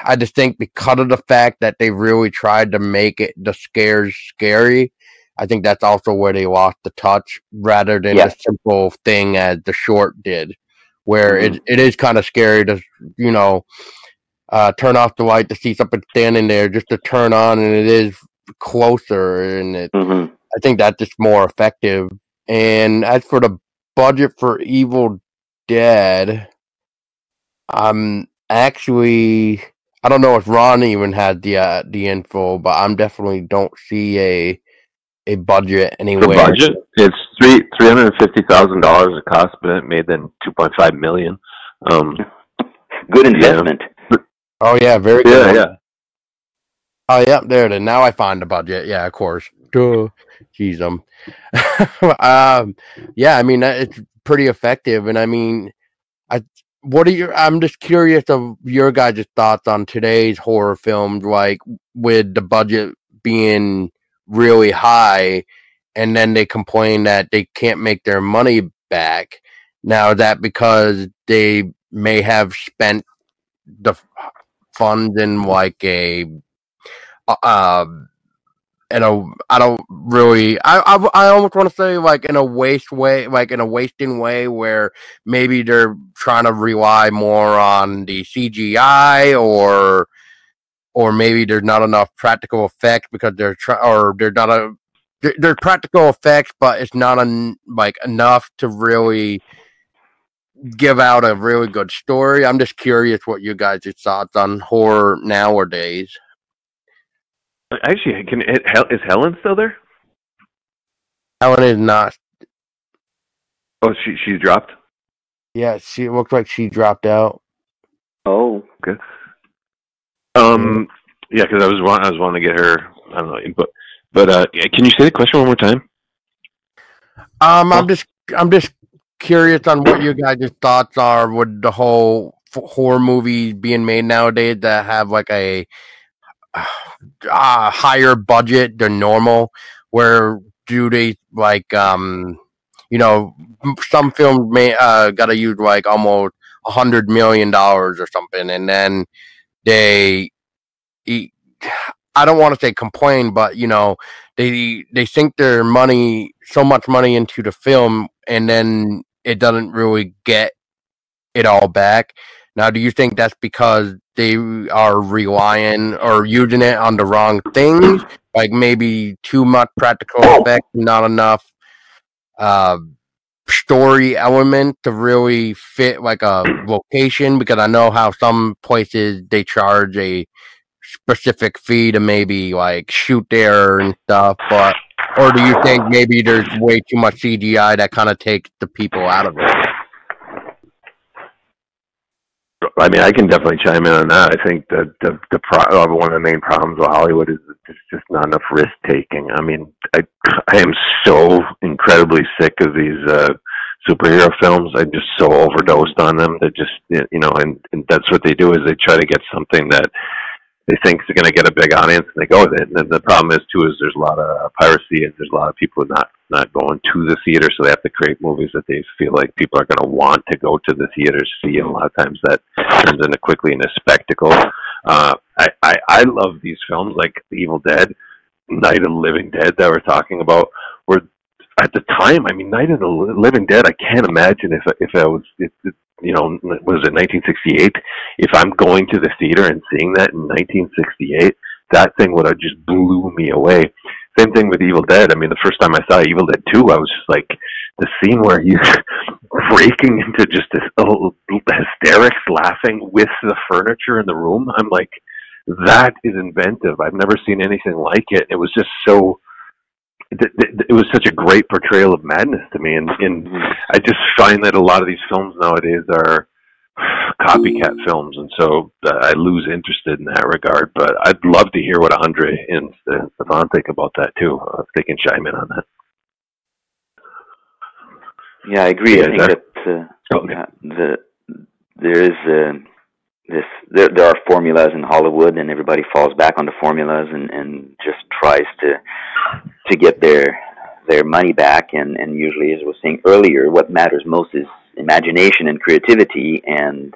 I just think because of the fact that they really tried to make it the scares scary, I think that's also where they lost the touch, rather than the simple thing as the short did, where it is kind of scary to, you know, turn off the light to see something standing there just to turn on, and it is closer, and it, I think that's just more effective. And as for the budget for Evil Dead, actually, I don't know if Ron even had the info, but I'm definitely don't see a budget anywhere. The budget, it's $350,000 a cost, but it made then $2.5 million. Good investment. Yeah. Oh yeah, very good. Yeah. Oh yeah, there it is. Now I find the budget. Yeah, of course. Jeez, yeah, I mean, it's pretty effective, and I mean, I'm just curious of your guys' thoughts on today's horror films, like with the budget being really high, and then they complain that they can't make their money back. Now, is that because they may have spent the funds in like I almost want to say like in a waste way, like in a wasting way, where maybe they're trying to rely more on the CGI, or maybe there's not enough practical effects because there's practical effects, but it's not like enough to really give out a really good story. I'm just curious what you guys' thoughts on horror nowadays. Actually, is Helen still there? Helen is not. Oh, she dropped? Yeah, it looked like she dropped out. Oh, okay. Yeah, because I was wanting to get her, I don't know, input. But can you say the question one more time? I'm just curious on what your guys' thoughts are with the whole horror movies being made nowadays that have like a higher budget than normal, where do they like you know, some films may gotta use like almost $100 million or something, and then they I don't want to say complain, but you know, they sink their money, so much money into the film, and then it doesn't really get it all back. Now, do you think that's because they are relying or using it on the wrong things, like maybe too much practical effect, not enough story element to really fit like a location? Because I know how some places they charge a specific fee to maybe like shoot there and stuff, but or do you think maybe there's way too much CGI that kind of takes the people out of it? I mean, I can definitely chime in on that. I think that one of the main problems with Hollywood is that there's just not enough risk taking. I mean, I am so incredibly sick of these superhero films. I'm just so overdosed on them. That just, you know, and that's what they do, is they try to get something that they think it's going to get a big audience, and they go with it. And then the problem is, too, is there's a lot of piracy, and there's a lot of people not going to the theater, so they have to create movies that they feel like people are going to want to go to the theater to see, and a lot of times that turns into quickly into a spectacle. I love these films, like Evil Dead, Night of the Living Dead that we're talking about, were at the time, I mean, Night of the Living Dead, I can't imagine if I was, you know, was it 1968? If I'm going to the theater and seeing that in 1968, that thing would have just blew me away. Same thing with Evil Dead. I mean, the first time I saw Evil Dead 2, I was just like, the scene where he's breaking into just this hysterics, laughing with the furniture in the room. I'm like, that is inventive. I've never seen anything like it. It was just so... It was such a great portrayal of madness to me, and I just find that a lot of these films nowadays are copycat films, and so I lose interest in that regard. But I'd love to hear what Andre and Stefan think about that too, if they can chime in on that. Yeah, I agree. I think there are formulas in Hollywood, and everybody falls back on the formulas and just tries to get their money back. And usually, as I was saying earlier, what matters most is imagination and creativity. And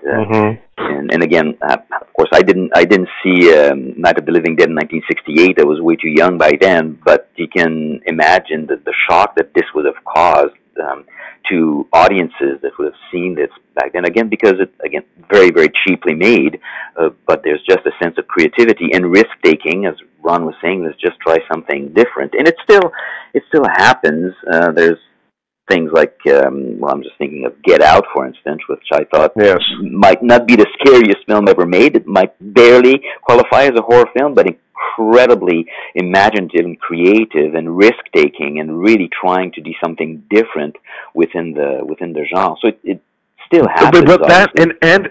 again, of course, I didn't see Night of the Living Dead in 1968. I was way too young by then. But you can imagine the shock that this would have caused to audiences that would have seen this back then. Again, because it's very, very cheaply made, but there's just a sense of creativity and risk taking. As Ron was saying, let's just try something different, and it still happens. There's things like I'm just thinking of Get Out, for instance, which I thought might not be the scariest film ever made. It might barely qualify as a horror film, but incredibly imaginative and creative and risk-taking, and really trying to do something different within the genre. So it still happens. But that,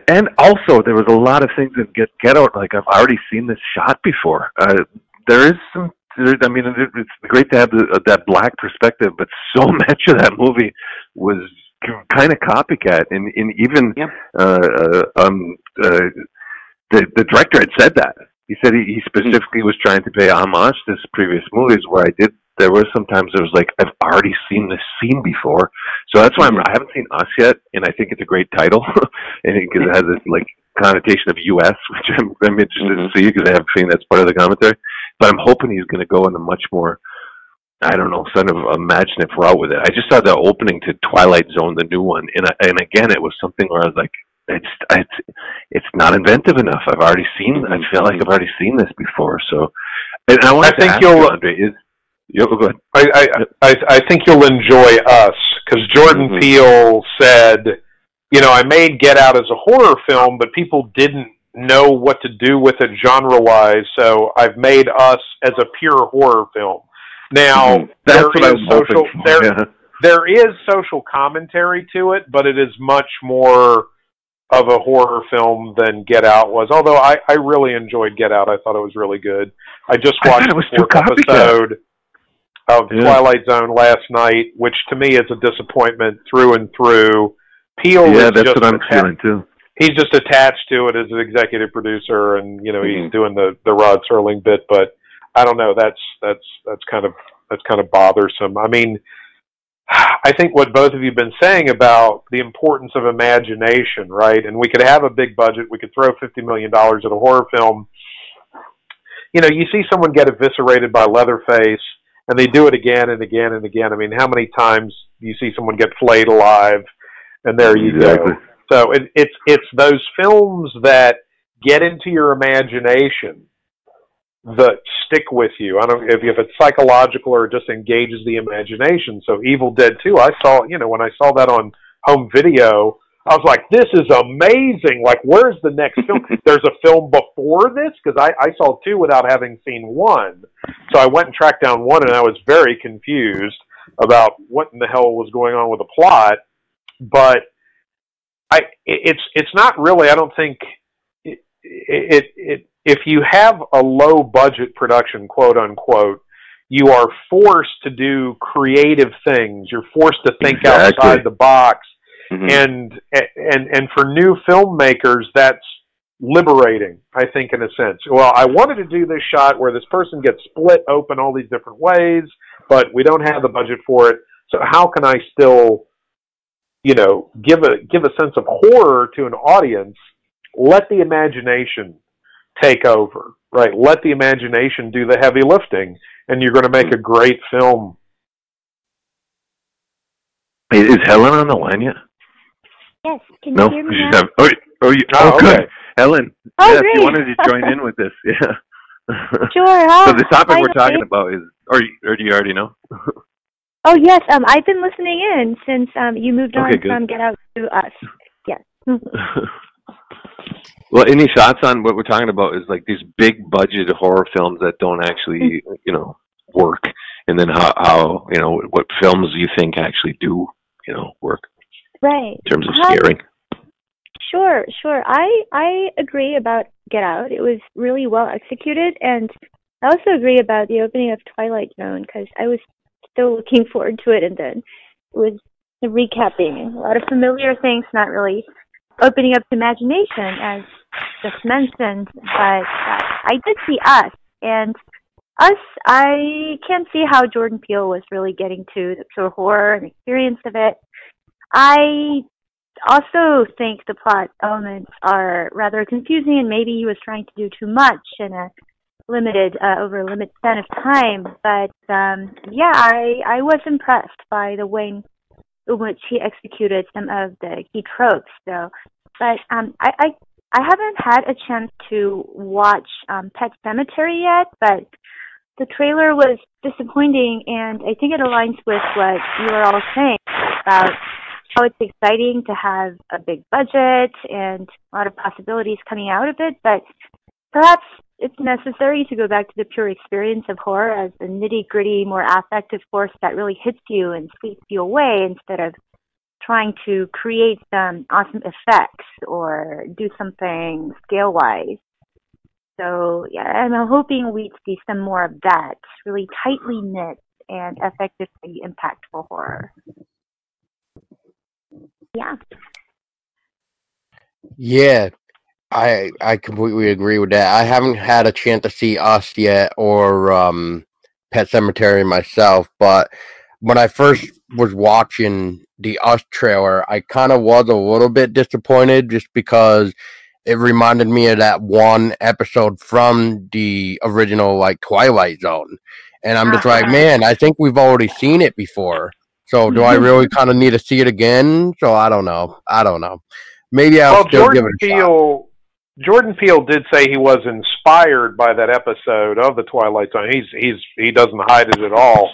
and also there was a lot of things that Get Out, like, I've already seen this shot before. I mean, it's great to have that black perspective, but so much of that movie was kind of copycat, and even the director had said that. He said he specifically was trying to pay homage to his previous movies, where there was sometimes it was like, I've already seen this scene before. So that's why I haven't seen Us yet, and I think it's a great title, and because it has this like connotation of US, which I'm interested to see, because I haven't seen that's part of the commentary. But I'm hoping he's going to go in a much more, I don't know, sort of imaginative route with it. I just saw the opening to Twilight Zone, the new one, and again, it was something where I was like, it's not inventive enough. I feel like I've already seen this before. So, and I think you'll enjoy Us, because Jordan Peele said, you know, I made Get Out as a horror film, but people didn't know what to do with it genre-wise, so I've made Us as a pure horror film. Now, there is social commentary to it, but it is much more of a horror film than Get Out was. Although I really enjoyed Get Out. I thought it was really good. I just watched the fourth episode of Twilight Zone last night, which to me is a disappointment through and through. Peele is that's what I'm feeling too. He's just attached to it as an executive producer, and you know he's doing the Rod Serling bit. But I don't know. That's kind of bothersome. I mean, I think what both of you have been saying about the importance of imagination, right? And we could have a big budget. We could throw $50 million at a horror film. You know, you see someone get eviscerated by Leatherface, and they do it again and again and again. I mean, how many times do you see someone get flayed alive? And there you go. So it's those films that get into your imagination that stick with you. I don't if it's psychological or just engages the imagination. So Evil Dead 2, I saw, you know, when I saw that on home video, I was like, this is amazing. Like, where's the next film? There's a film before this? Because I saw 2 without having seen 1. So I went and tracked down 1, and I was very confused about what in the hell was going on with the plot. But it's not really, I don't think, if you have a low budget production, quote unquote, you are forced to do creative things. You're forced to think outside the box, and for new filmmakers, that's liberating, I think, in a sense. Well, I wanted to do this shot where this person gets split open all these different ways, but we don't have the budget for it. So how can I still, you know, give a sense of horror to an audience? Let the imagination take over, right? Let the imagination do the heavy lifting, and you're going to make a great film. Is Helen on the line yet? Yes. Can you hear me? No. Okay. Ellen, if you wanted to join in with this, yeah. Sure. Hi. So the topic we're talking about is, or do you already know? Oh yes, I've been listening in since you moved on from Get Out to Us. Yes. Well, any thoughts on what we're talking about is like these big budget horror films that don't actually, you know, work, and then how you know, what films you think actually do, you know, work, right? In terms of scaring. Sure. I agree about Get Out. It was really well executed, and I also agree about the opening of Twilight Zone because I was still looking forward to it, and then it was the recapping, a lot of familiar things, not really opening up the imagination, as just mentioned. But I did see Us, and Us, I can't see how Jordan Peele was really getting to the pure horror and experience of it. I also think the plot elements are rather confusing, and maybe he was trying to do too much in a limited, over a limited span of time. But yeah, I was impressed by the way in which he executed some of the key tropes. So, but I haven't had a chance to watch Pet Sematary yet, but the trailer was disappointing, and I think it aligns with what you were all saying about how it's exciting to have a big budget and a lot of possibilities coming out of it, but perhaps it's necessary to go back to the pure experience of horror as a nitty-gritty, more affective force that really hits you and sweeps you away instead of trying to create some awesome effects or do something scale-wise. So, yeah, I'm hoping we'd see some more of that, really tightly knit and effectively impactful horror. Yeah. Yeah, I completely agree with that. I haven't had a chance to see Us yet or Pet Sematary myself, but when I first was watching the Us trailer, I kind of was a little bit disappointed just because it reminded me of that one episode from the original, like, Twilight Zone. And I'm just like, man, I think we've already seen it before. So do I really kind of need to see it again? So I don't know. Maybe I'll still give it a shot. Jordan Peele did say he was inspired by that episode of the Twilight Zone. He doesn't hide it at all.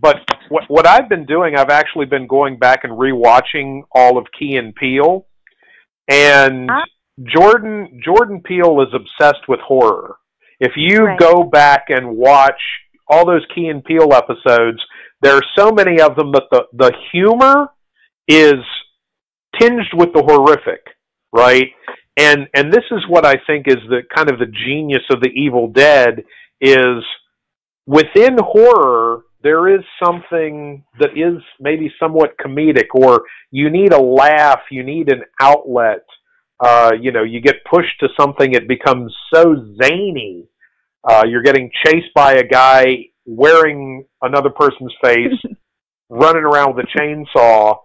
But what I've been doing, I've actually been going back and rewatching all of Key and Peele. And Jordan Peele is obsessed with horror. If you go back and watch all those Key and Peele episodes, there are so many of them that the humor is tinged with the horrific, right? And this is what I think is the kind of the genius of the Evil Dead is within horror there is something that is maybe somewhat comedic, or you need a laugh, you need an outlet. You know, you get pushed to something, it becomes so zany. You're getting chased by a guy wearing another person's face, running around with a chainsaw.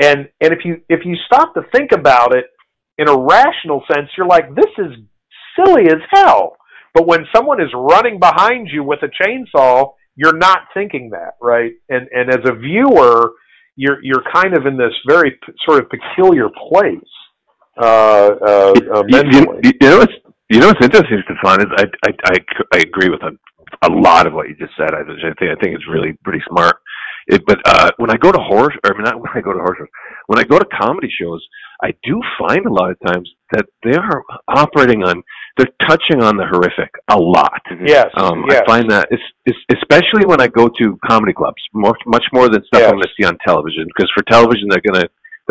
And if you stop to think about it in a rational sense, you're like, this is silly as hell. But when someone is running behind you with a chainsaw, you're not thinking that, right? And as a viewer, you're kind of in this very sort of peculiar place mentally. You know what's interesting, Stefan, is I agree with a lot of what you just said. I think it's really pretty smart. When I go to horror, or not when I go to horror shows, when I go to comedy shows, I do find a lot of times that they are touching on the horrific a lot. Yes, yes. I find that, it's especially when I go to comedy clubs, much more than stuff I'm going to see on television, because for television they're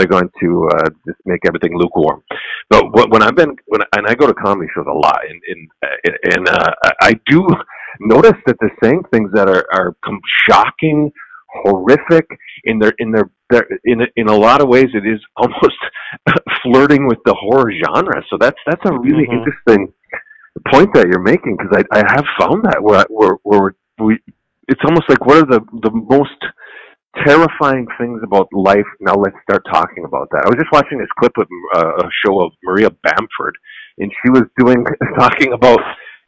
going to just make everything lukewarm. But when I go to comedy shows a lot, and I do notice that they're saying things that are shocking. horrific in a lot of ways. It is almost flirting with the horror genre. So that's a really interesting point that you're making, because I have found that where it's almost like, what are the most terrifying things about life? Now let's start talking about that. I was just watching this clip of a show of Maria Bamford, and she was talking about,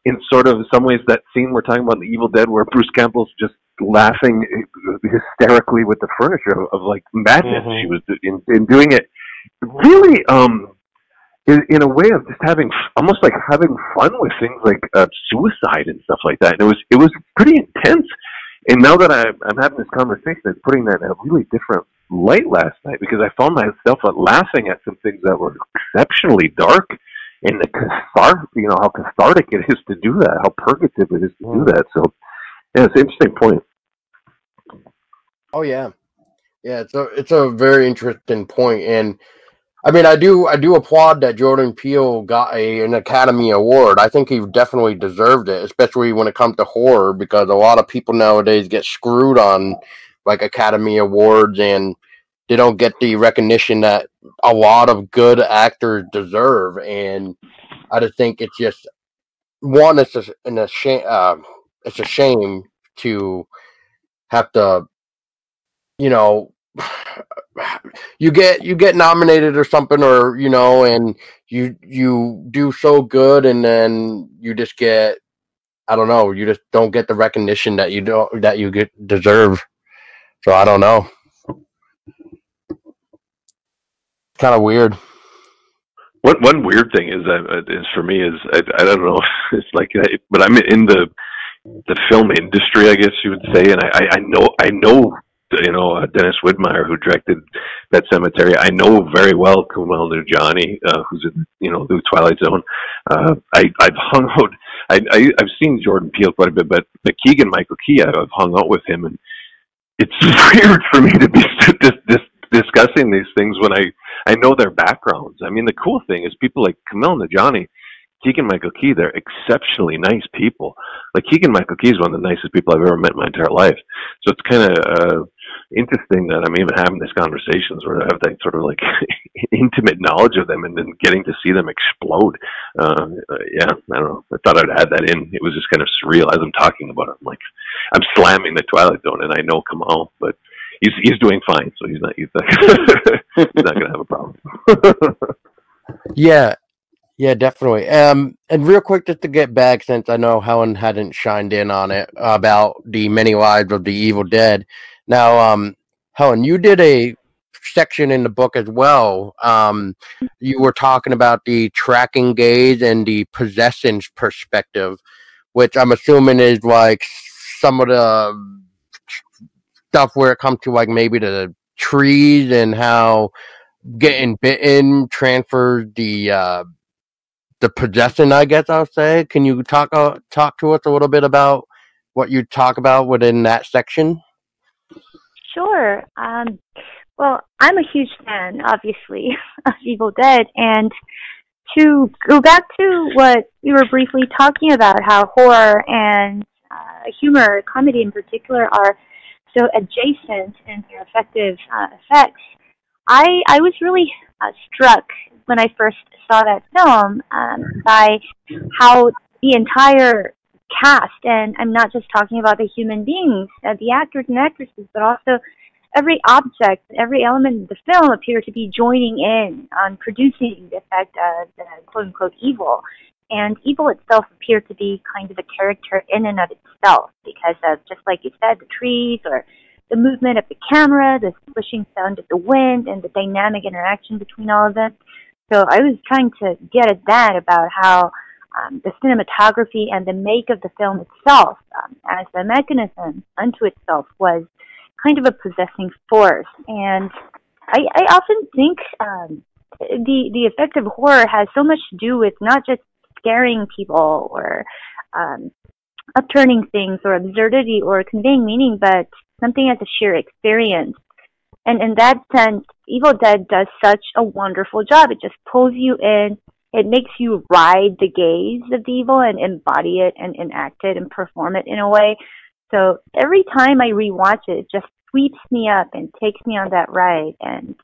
in sort of some ways, that scene we're talking about in The Evil Dead where Bruce Campbell's just laughing hysterically with the furniture of like madness. She was in doing it really in a way of just having fun with things like suicide and stuff like that. And it was pretty intense. And now that I'm having this conversation, it's putting that in a really different light last night, because I found myself laughing at some things that were exceptionally dark, and how cathartic it is to do that, how purgative it is to do that. So, yeah, it's an interesting point. Oh yeah, yeah, it's a very interesting point, and I mean, I do applaud that Jordan Peele got an Academy Award. I think he definitely deserved it, especially when it comes to horror, because a lot of people nowadays get screwed on like Academy Awards, and they don't get the recognition that a lot of good actors deserve. And I just think it's just, one, it's a shame to have to, you get nominated or something, or and you do so good, and then you just get, I don't know, you just don't get the recognition that you deserve. So I don't know, kind of weird. One weird thing is for me is, I don't know, it's like, but I'm in the film industry, I guess you would say, and I know Dennis Widmeyer, who directed Pet Sematary. I know very well Kumail Nanjiani, who's in the Twilight Zone. I've hung out. I've seen Jordan Peele quite a bit, but Keegan-Michael Key, I've hung out with him, and it's weird for me to be discussing these things when I know their backgrounds. I mean, the cool thing is people like Kumail Nanjiani, Keegan-Michael Key, they're exceptionally nice people. Like, Keegan-Michael Key is one of the nicest people I've ever met in my entire life. So it's kind of interesting that I'm even having these conversations where I have that sort of like intimate knowledge of them, and then getting to see them explode. Yeah, I don't know. I thought I'd add that in. It was just kind of surreal as I'm talking about it. I'm like, I'm slamming the Twilight Zone, and I know Kamal, but he's doing fine, so he's not he's not gonna have a problem. Yeah. Yeah, definitely. And real quick, just to get back, since I know Helen hadn't shined in on it, about the many lives of the Evil Dead. Now, Helen, you did a section in the book as well. You were talking about the tracking gaze and the possessions perspective, which I'm assuming is like some of the stuff where it comes to like maybe the trees and how getting bitten transfers the possession, I guess I'll say. Can you talk to us a little bit about what you talk about within that section? Sure. Well, I'm a huge fan, obviously, of Evil Dead. And to go back to what we were briefly talking about, how horror and humor, comedy in particular, are so adjacent in their effective effects, I was really struck when I first saw that film by how the entire cast, and I'm not just talking about the human beings, the actors and actresses, but also every object, every element of the film appeared to be joining in on producing the effect of the quote-unquote evil. And evil itself appeared to be kind of a character in and of itself, because of, just like you said, the trees or the movement of the camera, the swishing sound of the wind, and the dynamic interaction between all of them. So I was trying to get at that, about how the cinematography and the make of the film itself, as a mechanism unto itself, was kind of a possessing force. And I often think the effect of horror has so much to do with not just scaring people or upturning things or absurdity or conveying meaning, but something as a sheer experience. And in that sense, Evil Dead does such a wonderful job. It just pulls you in. It makes you ride the gaze of the evil and embody it and enact it and perform it in a way. So every time I rewatch it, it just sweeps me up and takes me on that ride. And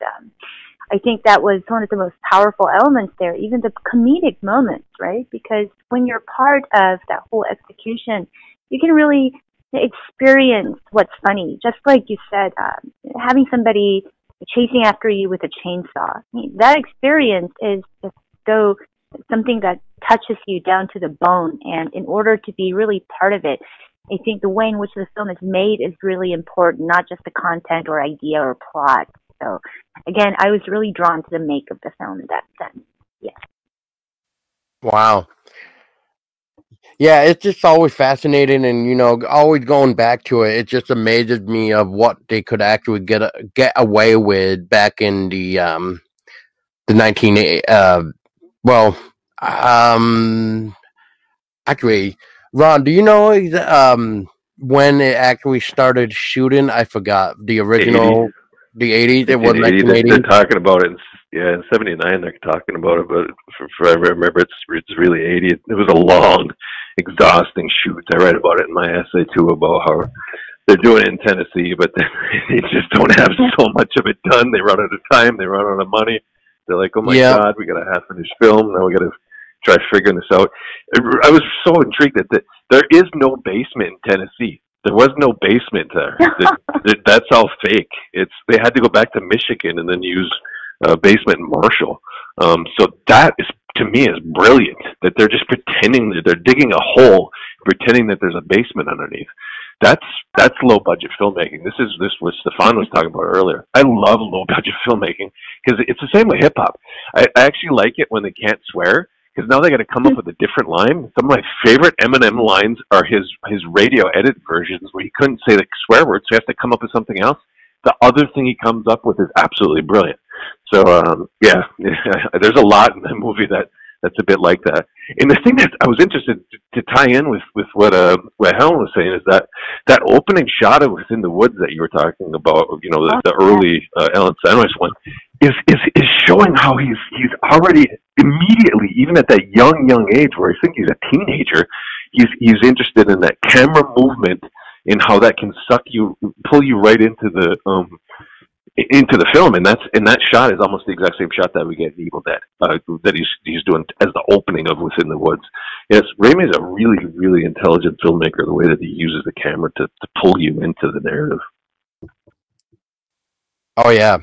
I think that was one of the most powerful elements there, even the comedic moments, right? Because when you're part of that whole execution, you can really experience what's funny. Just like you said, having somebody chasing after you with a chainsaw, I mean, that experience is just so something that touches you down to the bone. And in order to be really part of it, I think the way in which the film is made is really important, not just the content or idea or plot. So again, I was really drawn to the make of the film in that sense. Yeah. Wow. Yeah, it's just always fascinating, and you know, always going back to it. It just amazes me of what they could actually get away with back in the 1980s. Actually, Ron, do you know when it actually started shooting? I forgot the original. 80s. The '80s. It was 1980. They're talking about it. Yeah, in 79 they're talking about it, but for I remember it's really 80. It was a long, exhausting shoot. I write about it in my essay too about how they're doing it in Tennessee, but they just don't have so much of it done. They run out of time. They run out of money. They're like, oh my God, we got a half finished film. Now we got to try figuring this out. I was so intrigued that there is no basement in Tennessee. There was no basement there. That's all fake. They had to go back to Michigan and then use basement in Marshall. So that is, to me, is brilliant. That they're just pretending that they're digging a hole, pretending that there's a basement underneath. That's low budget filmmaking. This was Stefan was talking about earlier. I love low budget filmmaking because it's the same with hip hop. I actually like it when they can't swear. Because now they got to come up with a different line. Some of my favorite Eminem lines are his radio edit versions where he couldn't say the swear word, so he has to come up with something else. The other thing he comes up with is absolutely brilliant. So, there's a lot in the movie that's a bit like that. And the thing that I was interested to tie in with what Helen was saying is that opening shot of Within the Woods that you were talking about, you know, the early Ellen Sandwich one, is showing how he's already immediately, even at that young age where I think he's a teenager, he's interested in that camera movement and how that can pull you right into the film, and that shot is almost the exact same shot that we get in Evil Dead that he's doing as the opening of Within the Woods. Yes, Raimi is a really, really intelligent filmmaker. The way that he uses the camera to pull you into the narrative. Oh yeah,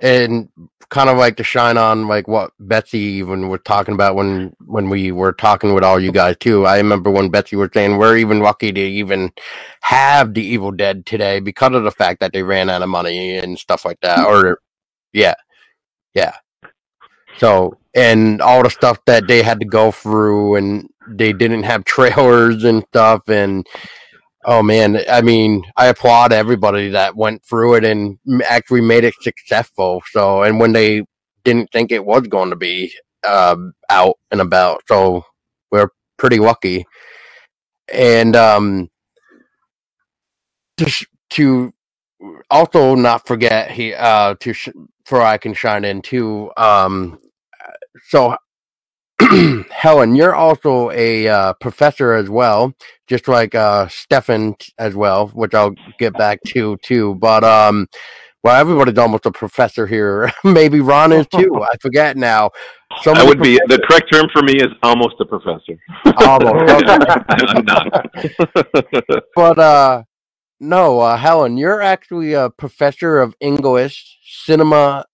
and kind of like to shine on like what Betsy even was talking about when we were talking with all you guys too. I remember when Betsy was saying we're even lucky to even have the Evil Dead today because of the fact that they ran out of money and stuff like that. Or yeah. So and all the stuff that they had to go through, and they didn't have trailers and stuff. And oh man, I mean, I applaud everybody that went through it and actually made it successful. So, and when they didn't think it was going to be out and about, so we're pretty lucky. And to also not forget, I can shine in too. So. Helen, you're also a professor as well, just like Stefan as well, which I'll get back to too. But well, everybody's almost a professor here. Maybe Ron is too. I forget now. That would be the correct term for me is almost a professor. Almost. I'm not. But no, Helen, you're actually a professor of English, cinema,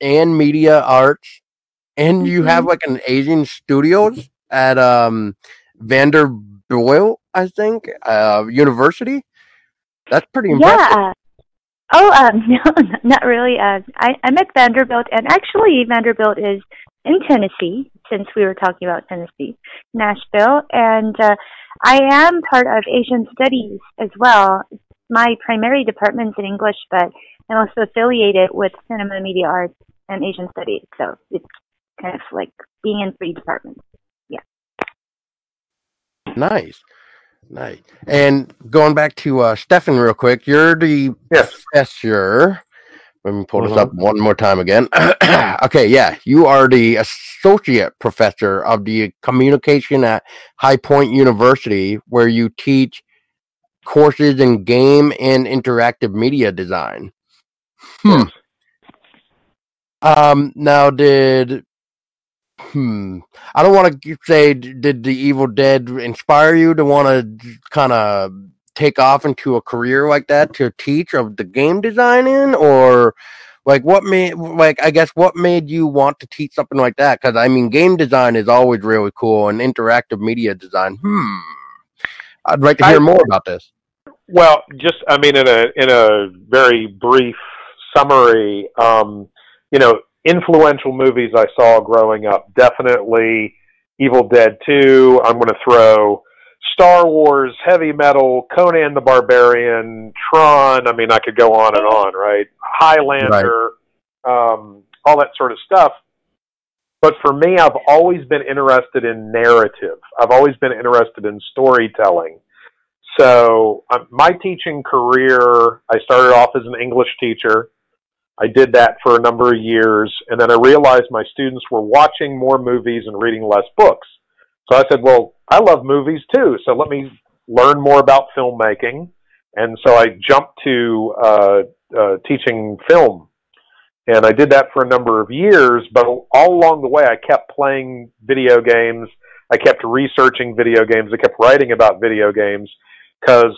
and media arts. And you have like an Asian studios at Vanderbilt, I think, university. That's pretty impressive. Yeah. Oh, no, not really. I'm at Vanderbilt, and actually Vanderbilt is in Tennessee, since we were talking about Tennessee, Nashville. And I am part of Asian Studies as well. My primary department's in English, but I'm also affiliated with Cinema, Media Arts, and Asian Studies. So it's kind of like being in three departments. Yeah. Nice. And going back to Stefan real quick, you're the professor. Let me pull this up one more time again. Okay, yeah. You are the associate professor of the communication at High Point University, where you teach courses in game and interactive media design. Now, did... I don't want to say, did the Evil Dead inspire you to want to kind of take off into a career like that to teach of the game design in, or like what made, like, I guess what made you want to teach something like that? Cause I mean, game design is always really cool, and interactive media design. I'd like to hear more about this. Well, just, I mean, in a very brief summary, you know, influential movies I saw growing up, definitely Evil Dead 2. I'm going to throw Star Wars, Heavy Metal, Conan the Barbarian, Tron. I mean, I could go on and on, right? Highlander, right. All that sort of stuff. But for me, I've always been interested in narrative. I've always been interested in storytelling. So my teaching career, I started off as an English teacher. I did that for a number of years, and then I realized my students were watching more movies and reading less books. So I said, well, I love movies too, so let me learn more about filmmaking. And so I jumped to teaching film, and I did that for a number of years, but all along the way I kept playing video games, I kept researching video games, I kept writing about video games, because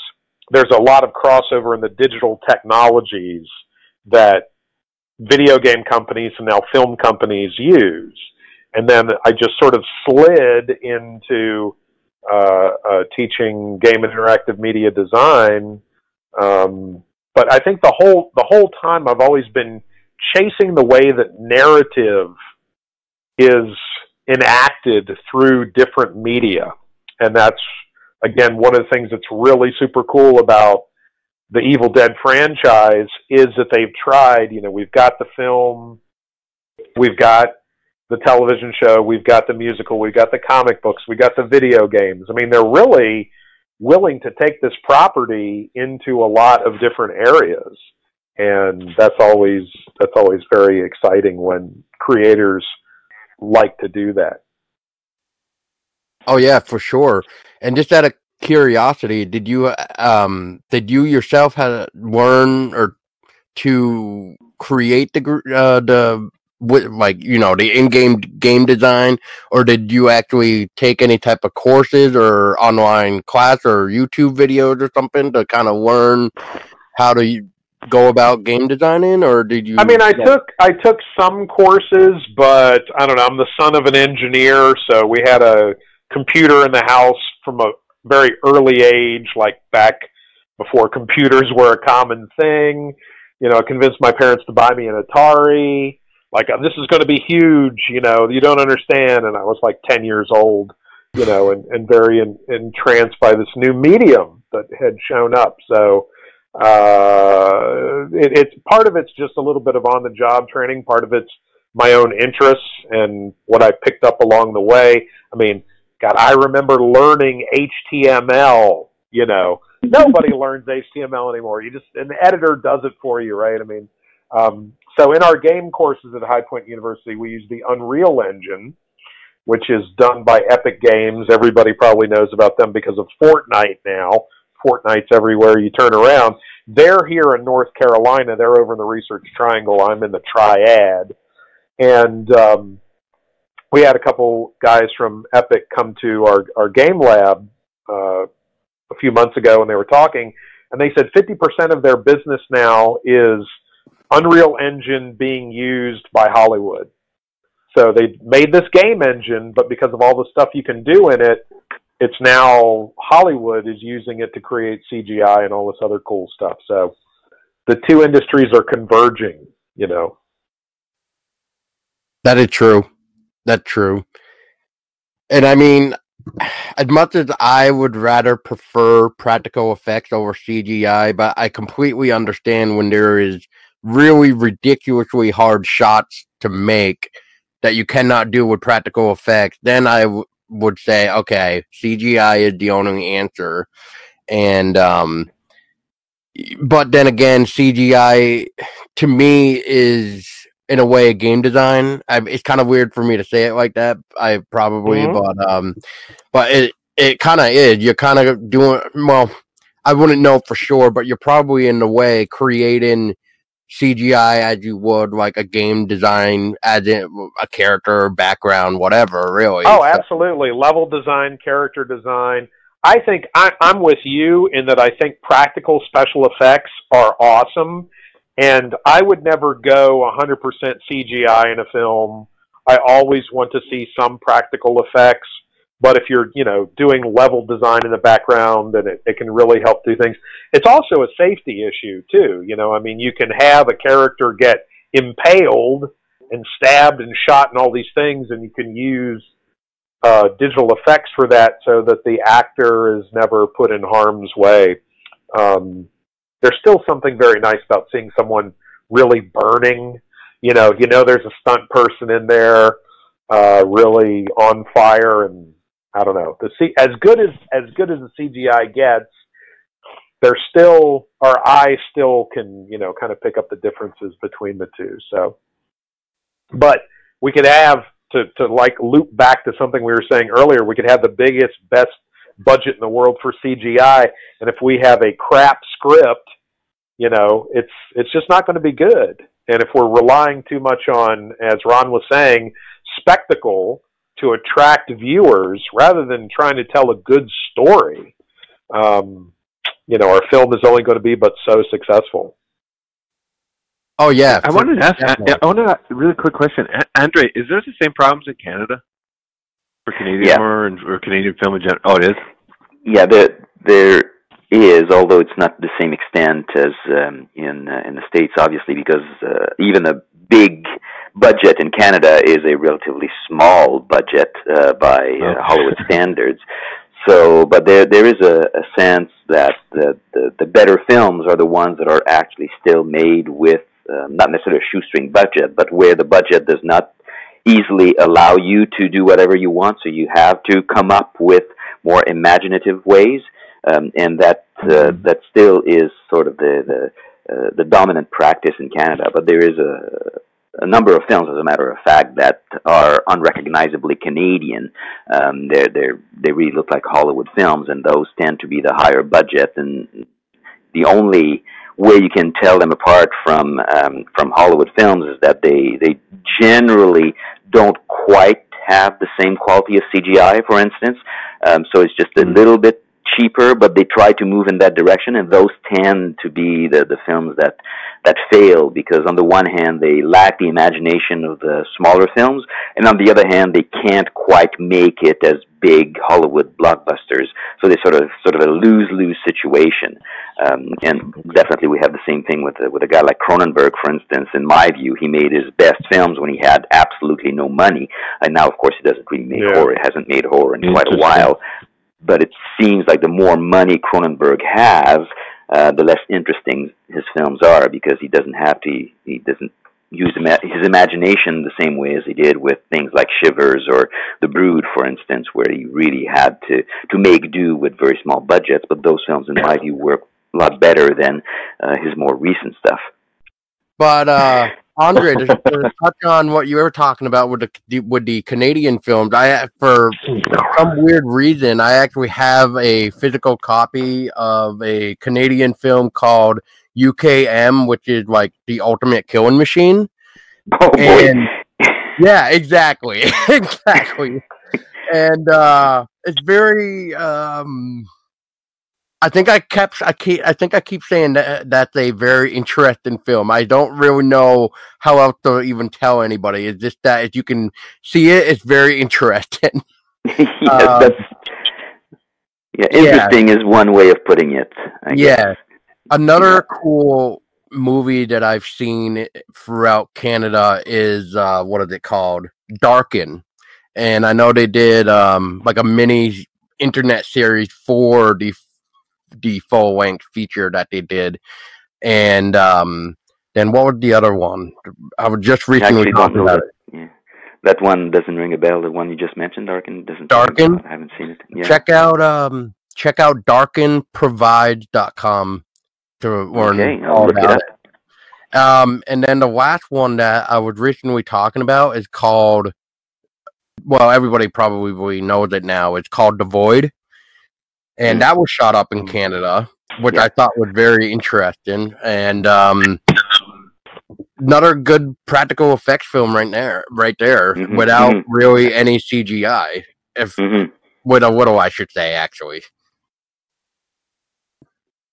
there's a lot of crossover in the digital technologies that video game companies and now film companies use. And then I just sort of slid into teaching game interactive media design. But I think the whole time I've always been chasing the way that narrative is enacted through different media. And that's, again, one of the things that's really super cool about the Evil Dead franchise is that they've tried, you know, we've got the film, we've got the television show, we've got the musical, we've got the comic books, we've got the video games. I mean, they're really willing to take this property into a lot of different areas. And that's always very exciting when creators like to do that. Oh yeah, for sure. And just out of curiosity, did you yourself have learn or to create the in-game game design, or did you actually take any type of courses or online class or YouTube videos or something to kind of learn how to go about game designing? Or did you? I mean, I took some courses, but I don't know. I'm the son of an engineer, so we had a computer in the house from a very early age, like back before computers were a common thing. You know, I convinced my parents to buy me an Atari. Like, this is going to be huge, you know, you don't understand. And I was like 10 years old, you know, and very entranced by this new medium that had shown up. So it's part of it's just a little bit of on-the-job training. Part of it's my own interests and what I picked up along the way. I mean, God, I remember learning HTML, you know. Nobody learns HTML anymore. An editor does it for you, right? I mean, so in our game courses at High Point University, we use the Unreal Engine, which is done by Epic Games. Everybody probably knows about them because of Fortnite now. Fortnite's everywhere you turn around. They're here in North Carolina. They're over in the Research Triangle. I'm in the Triad. And we had a couple guys from Epic come to our game lab a few months ago, and they were talking, and they said 50% of their business now is Unreal Engine being used by Hollywood. So they made this game engine, but because of all the stuff you can do in it, it's now Hollywood is using it to create CGI and all this other cool stuff. So the two industries are converging, you know. That is true. That's true. And I mean, as much as I would rather prefer practical effects over CGI, but I completely understand when there is really ridiculously hard shots to make that you cannot do with practical effects, then I would say, okay, CGI is the only answer. And, but then again, CGI to me is, in a way, game design. It's kind of weird for me to say it like that. but it kind of is. You're kind of doing well. I wouldn't know for sure, but you're probably in a way creating CGI as you would like a game design, as in a character, background, whatever, really. Oh, absolutely. Level design, character design. I think I'm with you in that I think practical special effects are awesome, and I would never go 100% CGI in a film. I always want to see some practical effects. But if you're, you know, doing level design in the background, then it can really help do things. It's also a safety issue, too. You know, I mean, you can have a character get impaled and stabbed and shot and all these things, and you can use digital effects for that so that the actor is never put in harm's way. There's still something very nice about seeing someone really burning. You know, there's a stunt person in there really on fire, and I don't know. As good as the CGI gets, there's still our eye still can, you know, kind of pick up the differences between the two. So, but we could have to like loop back to something we were saying earlier. We could have the biggest, best budget in the world for CGI, and if we have a crap script, you know, it's just not going to be good. And if we're relying too much on, as Ron was saying, spectacle to attract viewers rather than trying to tell a good story, you know, our film is only going to be but so successful. Oh yeah, I wanted to ask. I wanted to ask a really quick question, Andre. Is there the same problems in Canada for Canadian horror and for Canadian film in general? Oh, it is. Yeah, there is, although it's not to the same extent as in the States, obviously, because even a big budget in Canada is a relatively small budget by Hollywood standards. So, but there is a sense that the better films are the ones that are actually still made with not necessarily a shoestring budget, but where the budget does not easily allow you to do whatever you want, so you have to come up with more imaginative ways, and that still is sort of the dominant practice in Canada. But there is a number of films, as a matter of fact, that are unrecognizably Canadian. They really look like Hollywood films, and those tend to be the higher budget. And the only way you can tell them apart from Hollywood films is that they generally don't quite have the same quality of CGI, for instance. So it's just a little bit cheaper, but they try to move in that direction, and those tend to be the films that fail, because on the one hand they lack the imagination of the smaller films, and on the other hand they can't quite make it as big Hollywood blockbusters, so they sort of a lose-lose situation. And definitely we have the same thing with a guy like Cronenberg, for instance. In my view, he made his best films when he had absolutely no money, and now of course he doesn't really make horror. He hasn't made horror in quite a while. But it seems like the more money Cronenberg has, the less interesting his films are, because he doesn't have to. He doesn't use his imagination the same way as he did with things like Shivers or The Brood, for instance, where he really had to make do with very small budgets. But those films, in my view, work a lot better than his more recent stuff. But Andre, to touch on what you were talking about with the Canadian films, for some weird reason, I actually have a physical copy of a Canadian film called UKM, which is like the ultimate killing machine. Oh, and, boy. Yeah, exactly. Exactly. And it's very... I think I keep saying that that's a very interesting film. I don't really know how else to even tell anybody. It's just that if you can see it, it's very interesting. Interesting is one way of putting it, I guess. Yeah. Another cool movie that I've seen throughout Canada is what is it called? Darken. And I know they did like a mini internet series for the full length feature that they did, and then what was the other one? I was just recently talking about it. Yeah. That one doesn't ring a bell. The one you just mentioned, Darken, doesn't. Darken. I haven't seen it. Yeah. Check out darkenprovides.com to learn all about it. And then the last one that I was recently talking about is called. Well, everybody probably knows it now. It's called The Void. And that was shot up in Canada. which I thought was very interesting. And another good practical effects film right there, mm-hmm, without really any CGI. If with a little, I should say, actually.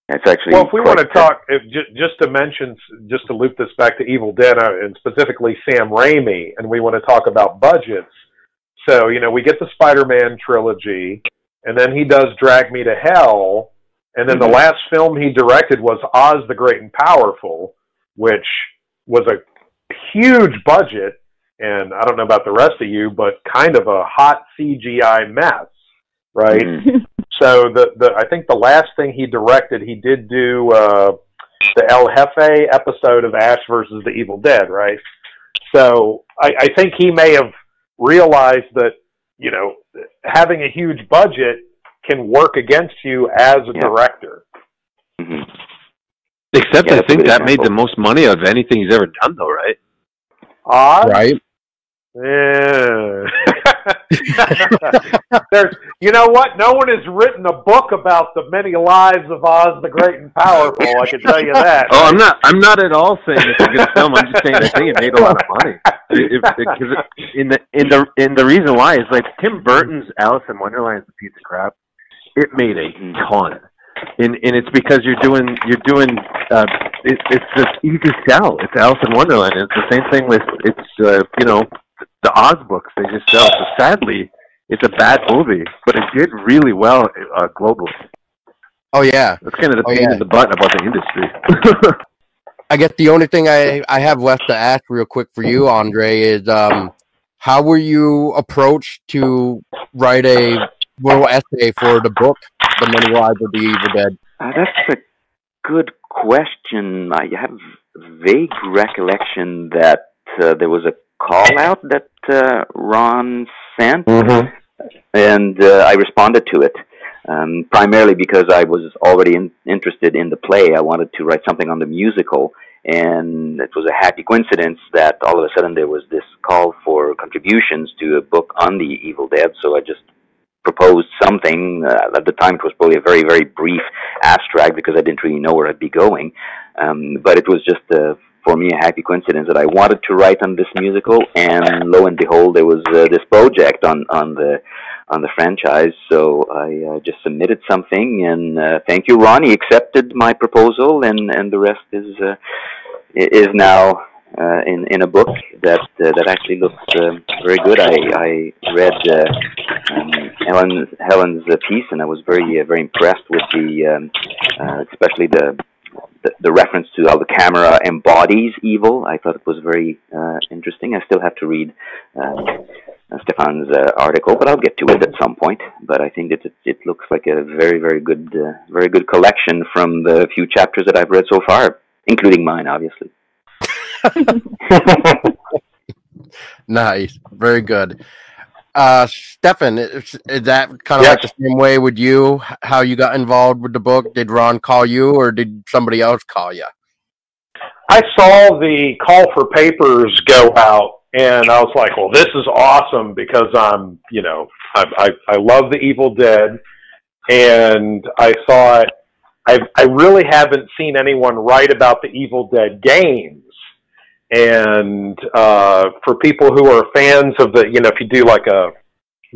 That's actually well. If we want to talk, if just to loop this back to Evil Dead and specifically Sam Raimi, and we want to talk about budgets. So we get the Spider-Man trilogy, and then he does Drag Me to Hell, and then the last film he directed was Oz the Great and Powerful, which was a huge budget, and I don't know about the rest of you, but kind of a hot CGI mess, right? So I think the last thing he directed, he did do the El Jefe episode of Ash versus the Evil Dead, right? So I think he may have realized that, having a huge budget can work against you as a director. Except I think that made the most money of anything he's ever done, though, right? Right. Yeah. You know what? No one has written a book about the many lives of Oz the Great and Powerful. I can tell you that. Oh, I'm not at all saying it's a good film. I'm just saying I think it made a lot of money. The reason why is like Tim Burton's Alice in Wonderland is a piece of crap. It made a ton. And it's because it's just easy sell. It's Alice in Wonderland. It's the same thing with the Oz books, they just sell. So sadly, it's a bad movie, but it did really well globally. Oh yeah, that's kind of the pain in the butt about the industry. I guess the only thing I have left to ask real quick for you, Andre, is how were you approached to write a little essay for the book, The Many Lives of the Evil Dead? That's a good question. I have vague recollection that there was a call out that Ron sent, and I responded to it, primarily because I was already interested in the play. I wanted to write something on the musical, and it was a happy coincidence that all of a sudden there was this call for contributions to a book on the Evil Dead, so I just proposed something. At the time it was probably a very, very brief abstract because I didn't really know where I'd be going, but it was just for me a happy coincidence that I wanted to write on this musical, and lo and behold, there was this project on the franchise. So I just submitted something, and thank you, Ron. He accepted my proposal, and the rest is now in a book that actually looks very good. I read Helen's piece, and I was very very impressed with especially the reference to how the camera embodies evil. I thought it was very interesting. I still have to read Stefan's article, but I'll get to it at some point. But I think that it looks like a very, very good collection from the few chapters that I've read so far, including mine, obviously. Nice. Very good. Stefan, is that kind of like the same way with you, how you got involved with the book? Did Ron call you, or did somebody else call you? I saw the call for papers go out, and I was like, well, this is awesome, because I'm, I love the Evil Dead, and I thought, I really haven't seen anyone write about the Evil Dead games. And for people who are fans of the, if you do like a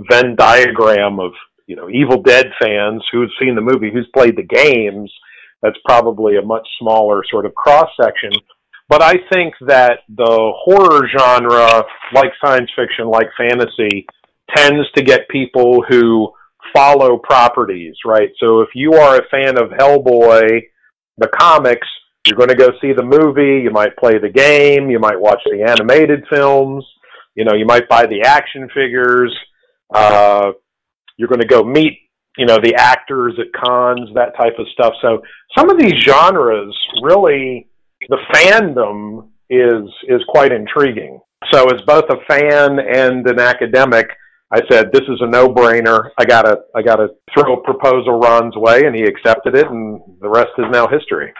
Venn diagram of, Evil Dead fans who've seen the movie, who's played the games, that's probably a much smaller sort of cross-section. But I think that the horror genre, like science fiction, like fantasy, tends to get people who follow properties, right? So if you are a fan of Hellboy, the comics, you're going to go see the movie, you might play the game, you might watch the animated films, you might buy the action figures, you're going to go meet, the actors at cons, that type of stuff. So some of these genres, really, the fandom is quite intriguing. So as both a fan and an academic, I said, this is a no-brainer. I gotta throw a proposal Ron's way, and he accepted it, and the rest is now history.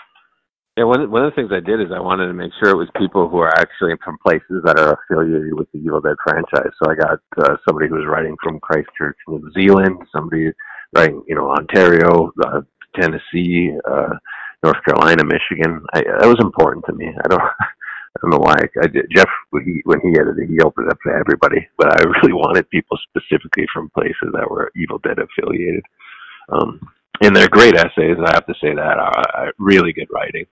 Yeah, one of the things I did is I wanted to make sure it was people who are actually from places that are affiliated with the Evil Dead franchise. So I got somebody who was writing from Christchurch, New Zealand, somebody writing, Ontario, Tennessee, North Carolina, Michigan. That was important to me. I don't know why. Jeff, when he edited, he opened it up to everybody, but I really wanted people specifically from places that were Evil Dead affiliated. And they're great essays. I have to say that. Really good writing.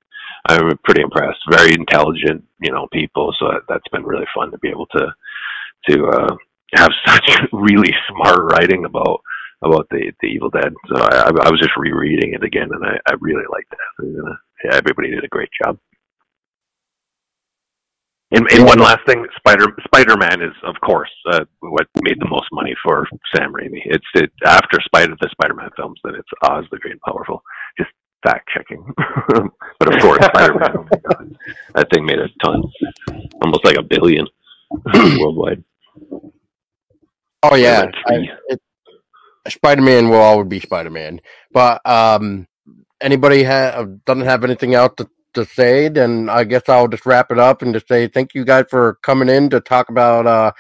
I'm pretty impressed. Very intelligent, people. So that's been really fun to be able to have such really smart writing about the Evil Dead. So I was just rereading it again, and I really liked that. And, everybody did a great job. And one last thing, Spider-Man is, of course, what made the most money for Sam Raimi. It's after the Spider-Man films, then it's Oz the Great and Powerful. Just fact-checking. But of course, Spider-Man, oh my God, that thing made a ton, almost like $1 billion worldwide. Oh, yeah. Spider-Man will always be Spider-Man. But anybody doesn't have anything else to say, then I guess I'll just wrap it up and just say thank you guys for coming in to talk about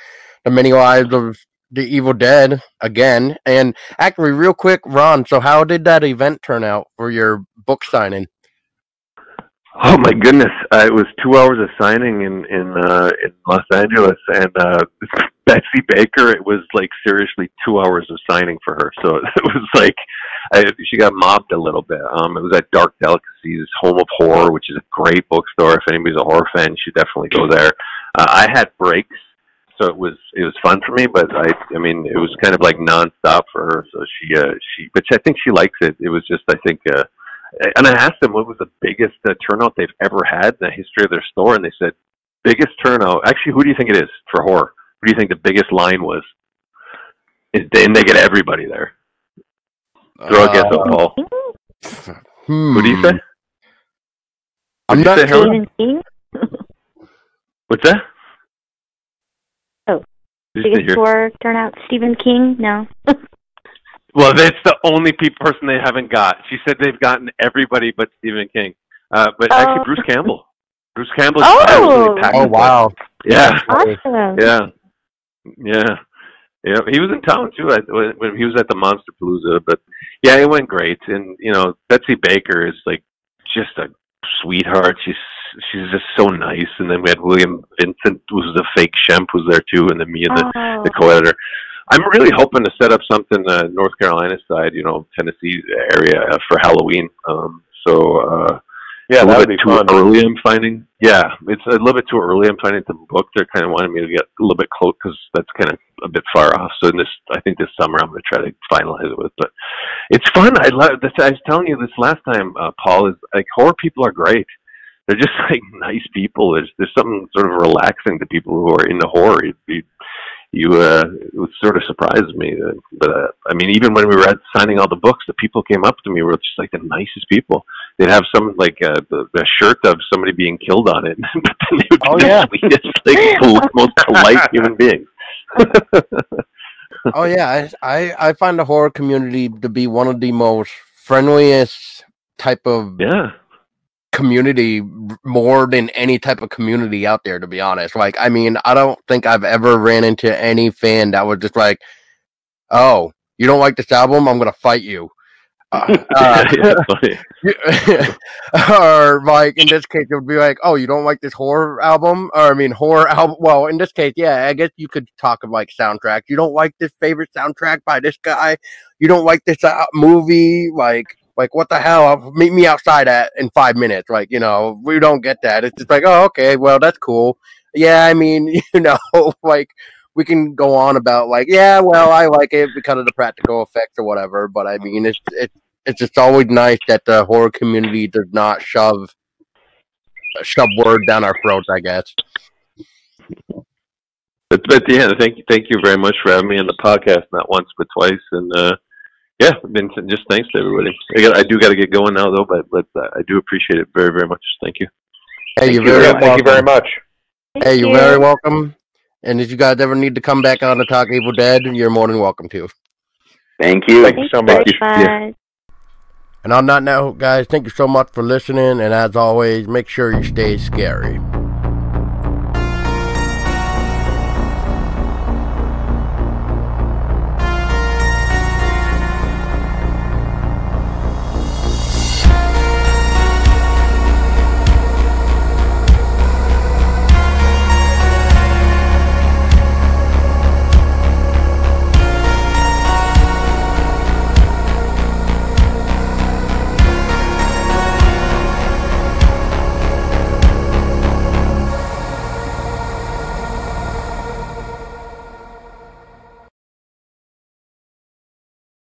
the many lives of the Evil Dead again. And actually, real quick, Ron, so how did that event turn out for your book signing? Oh my goodness, it was 2 hours of signing in Los Angeles, and Betsy Baker, it was like seriously 2 hours of signing for her. So it was like she got mobbed a little bit. It was at Dark Delicacies, Home of Horror, which is a great bookstore. If anybody's a horror fan, you should definitely go there. I had breaks, so it was fun for me. But I mean, it was kind of like nonstop for her. So but I think she likes it. It was just, I think. And I asked them what was the biggest turnout they've ever had in the history of their store, and they said, biggest turnout, actually, who do you think it is for horror? Who do you think the biggest line was? And they get everybody there. Throw a guess at Paul. What do you say? I'm not saying. What's that? Oh, biggest horror turnout, Stephen King? No. Well, that's the only person they haven't got. She said they've gotten everybody but Stephen King. But actually, Bruce Campbell. Bruce Campbell. Oh, oh wow. Yeah. Awesome. Yeah. Yeah. Yeah. He was in town, too, when he was at the Monster Palooza. But, yeah, it went great. And, Betsy Baker is, like, just a sweetheart. She's just so nice. And then we had William Vincent, who's the fake Shemp, who's there, too, and then me and the co-editor. I'm really hoping to set up something North Carolina side, Tennessee area for Halloween. Yeah, that would be fun. It's a little bit too early. I'm finding the book. They're kind of wanting me to get a little bit close because that's kind of a bit far off. So I think this summer I'm going to try to finalize it with. But it's fun. I love this. I was telling you this last time, Paul, is like horror people are great. They're just like nice people. There's something sort of relaxing to people who are into horror. It sort of surprised me. But I mean, even when we were signing all the books, the people came up to me were just like the nicest people. They'd have some like the shirt of somebody being killed on it. But then they would be sweetest, like, most polite human beings. Oh yeah, I find the horror community to be one of the most friendliest type of community, more than any type of community out there, to be honest. Like, I mean, I don't think I've ever ran into any fan that was just like, oh, you don't like this album? I'm gonna fight you. Or like, in this case, it would be like, oh, you don't like this horror album? Or I mean, horror album. Well, in this case, yeah, I guess you could talk of like soundtracks. You don't like this favorite soundtrack by this guy? You don't like this movie? Like, what the hell? Meet me outside in 5 minutes. Like, we don't get that. It's just like, oh, okay, well, that's cool. Yeah, I mean, like, we can go on about, like, yeah, well, I like it because of the practical effects or whatever. But, I mean, it's just always nice that the horror community does not shove word down our throats, I guess. But yeah, thank you very much for having me on the podcast, not once but twice. And, yeah, Vincent, just thanks to everybody. I do got to get going now, though, but I do appreciate it very, very much. Thank you. Hey, thank you very much. Hey, you're very welcome. And if you guys ever need to come back on to talk Evil Dead, you're more than welcome to. Thank you. Thank you so much. Yeah. And on that note, guys, thank you so much for listening. And as always, make sure you stay scary.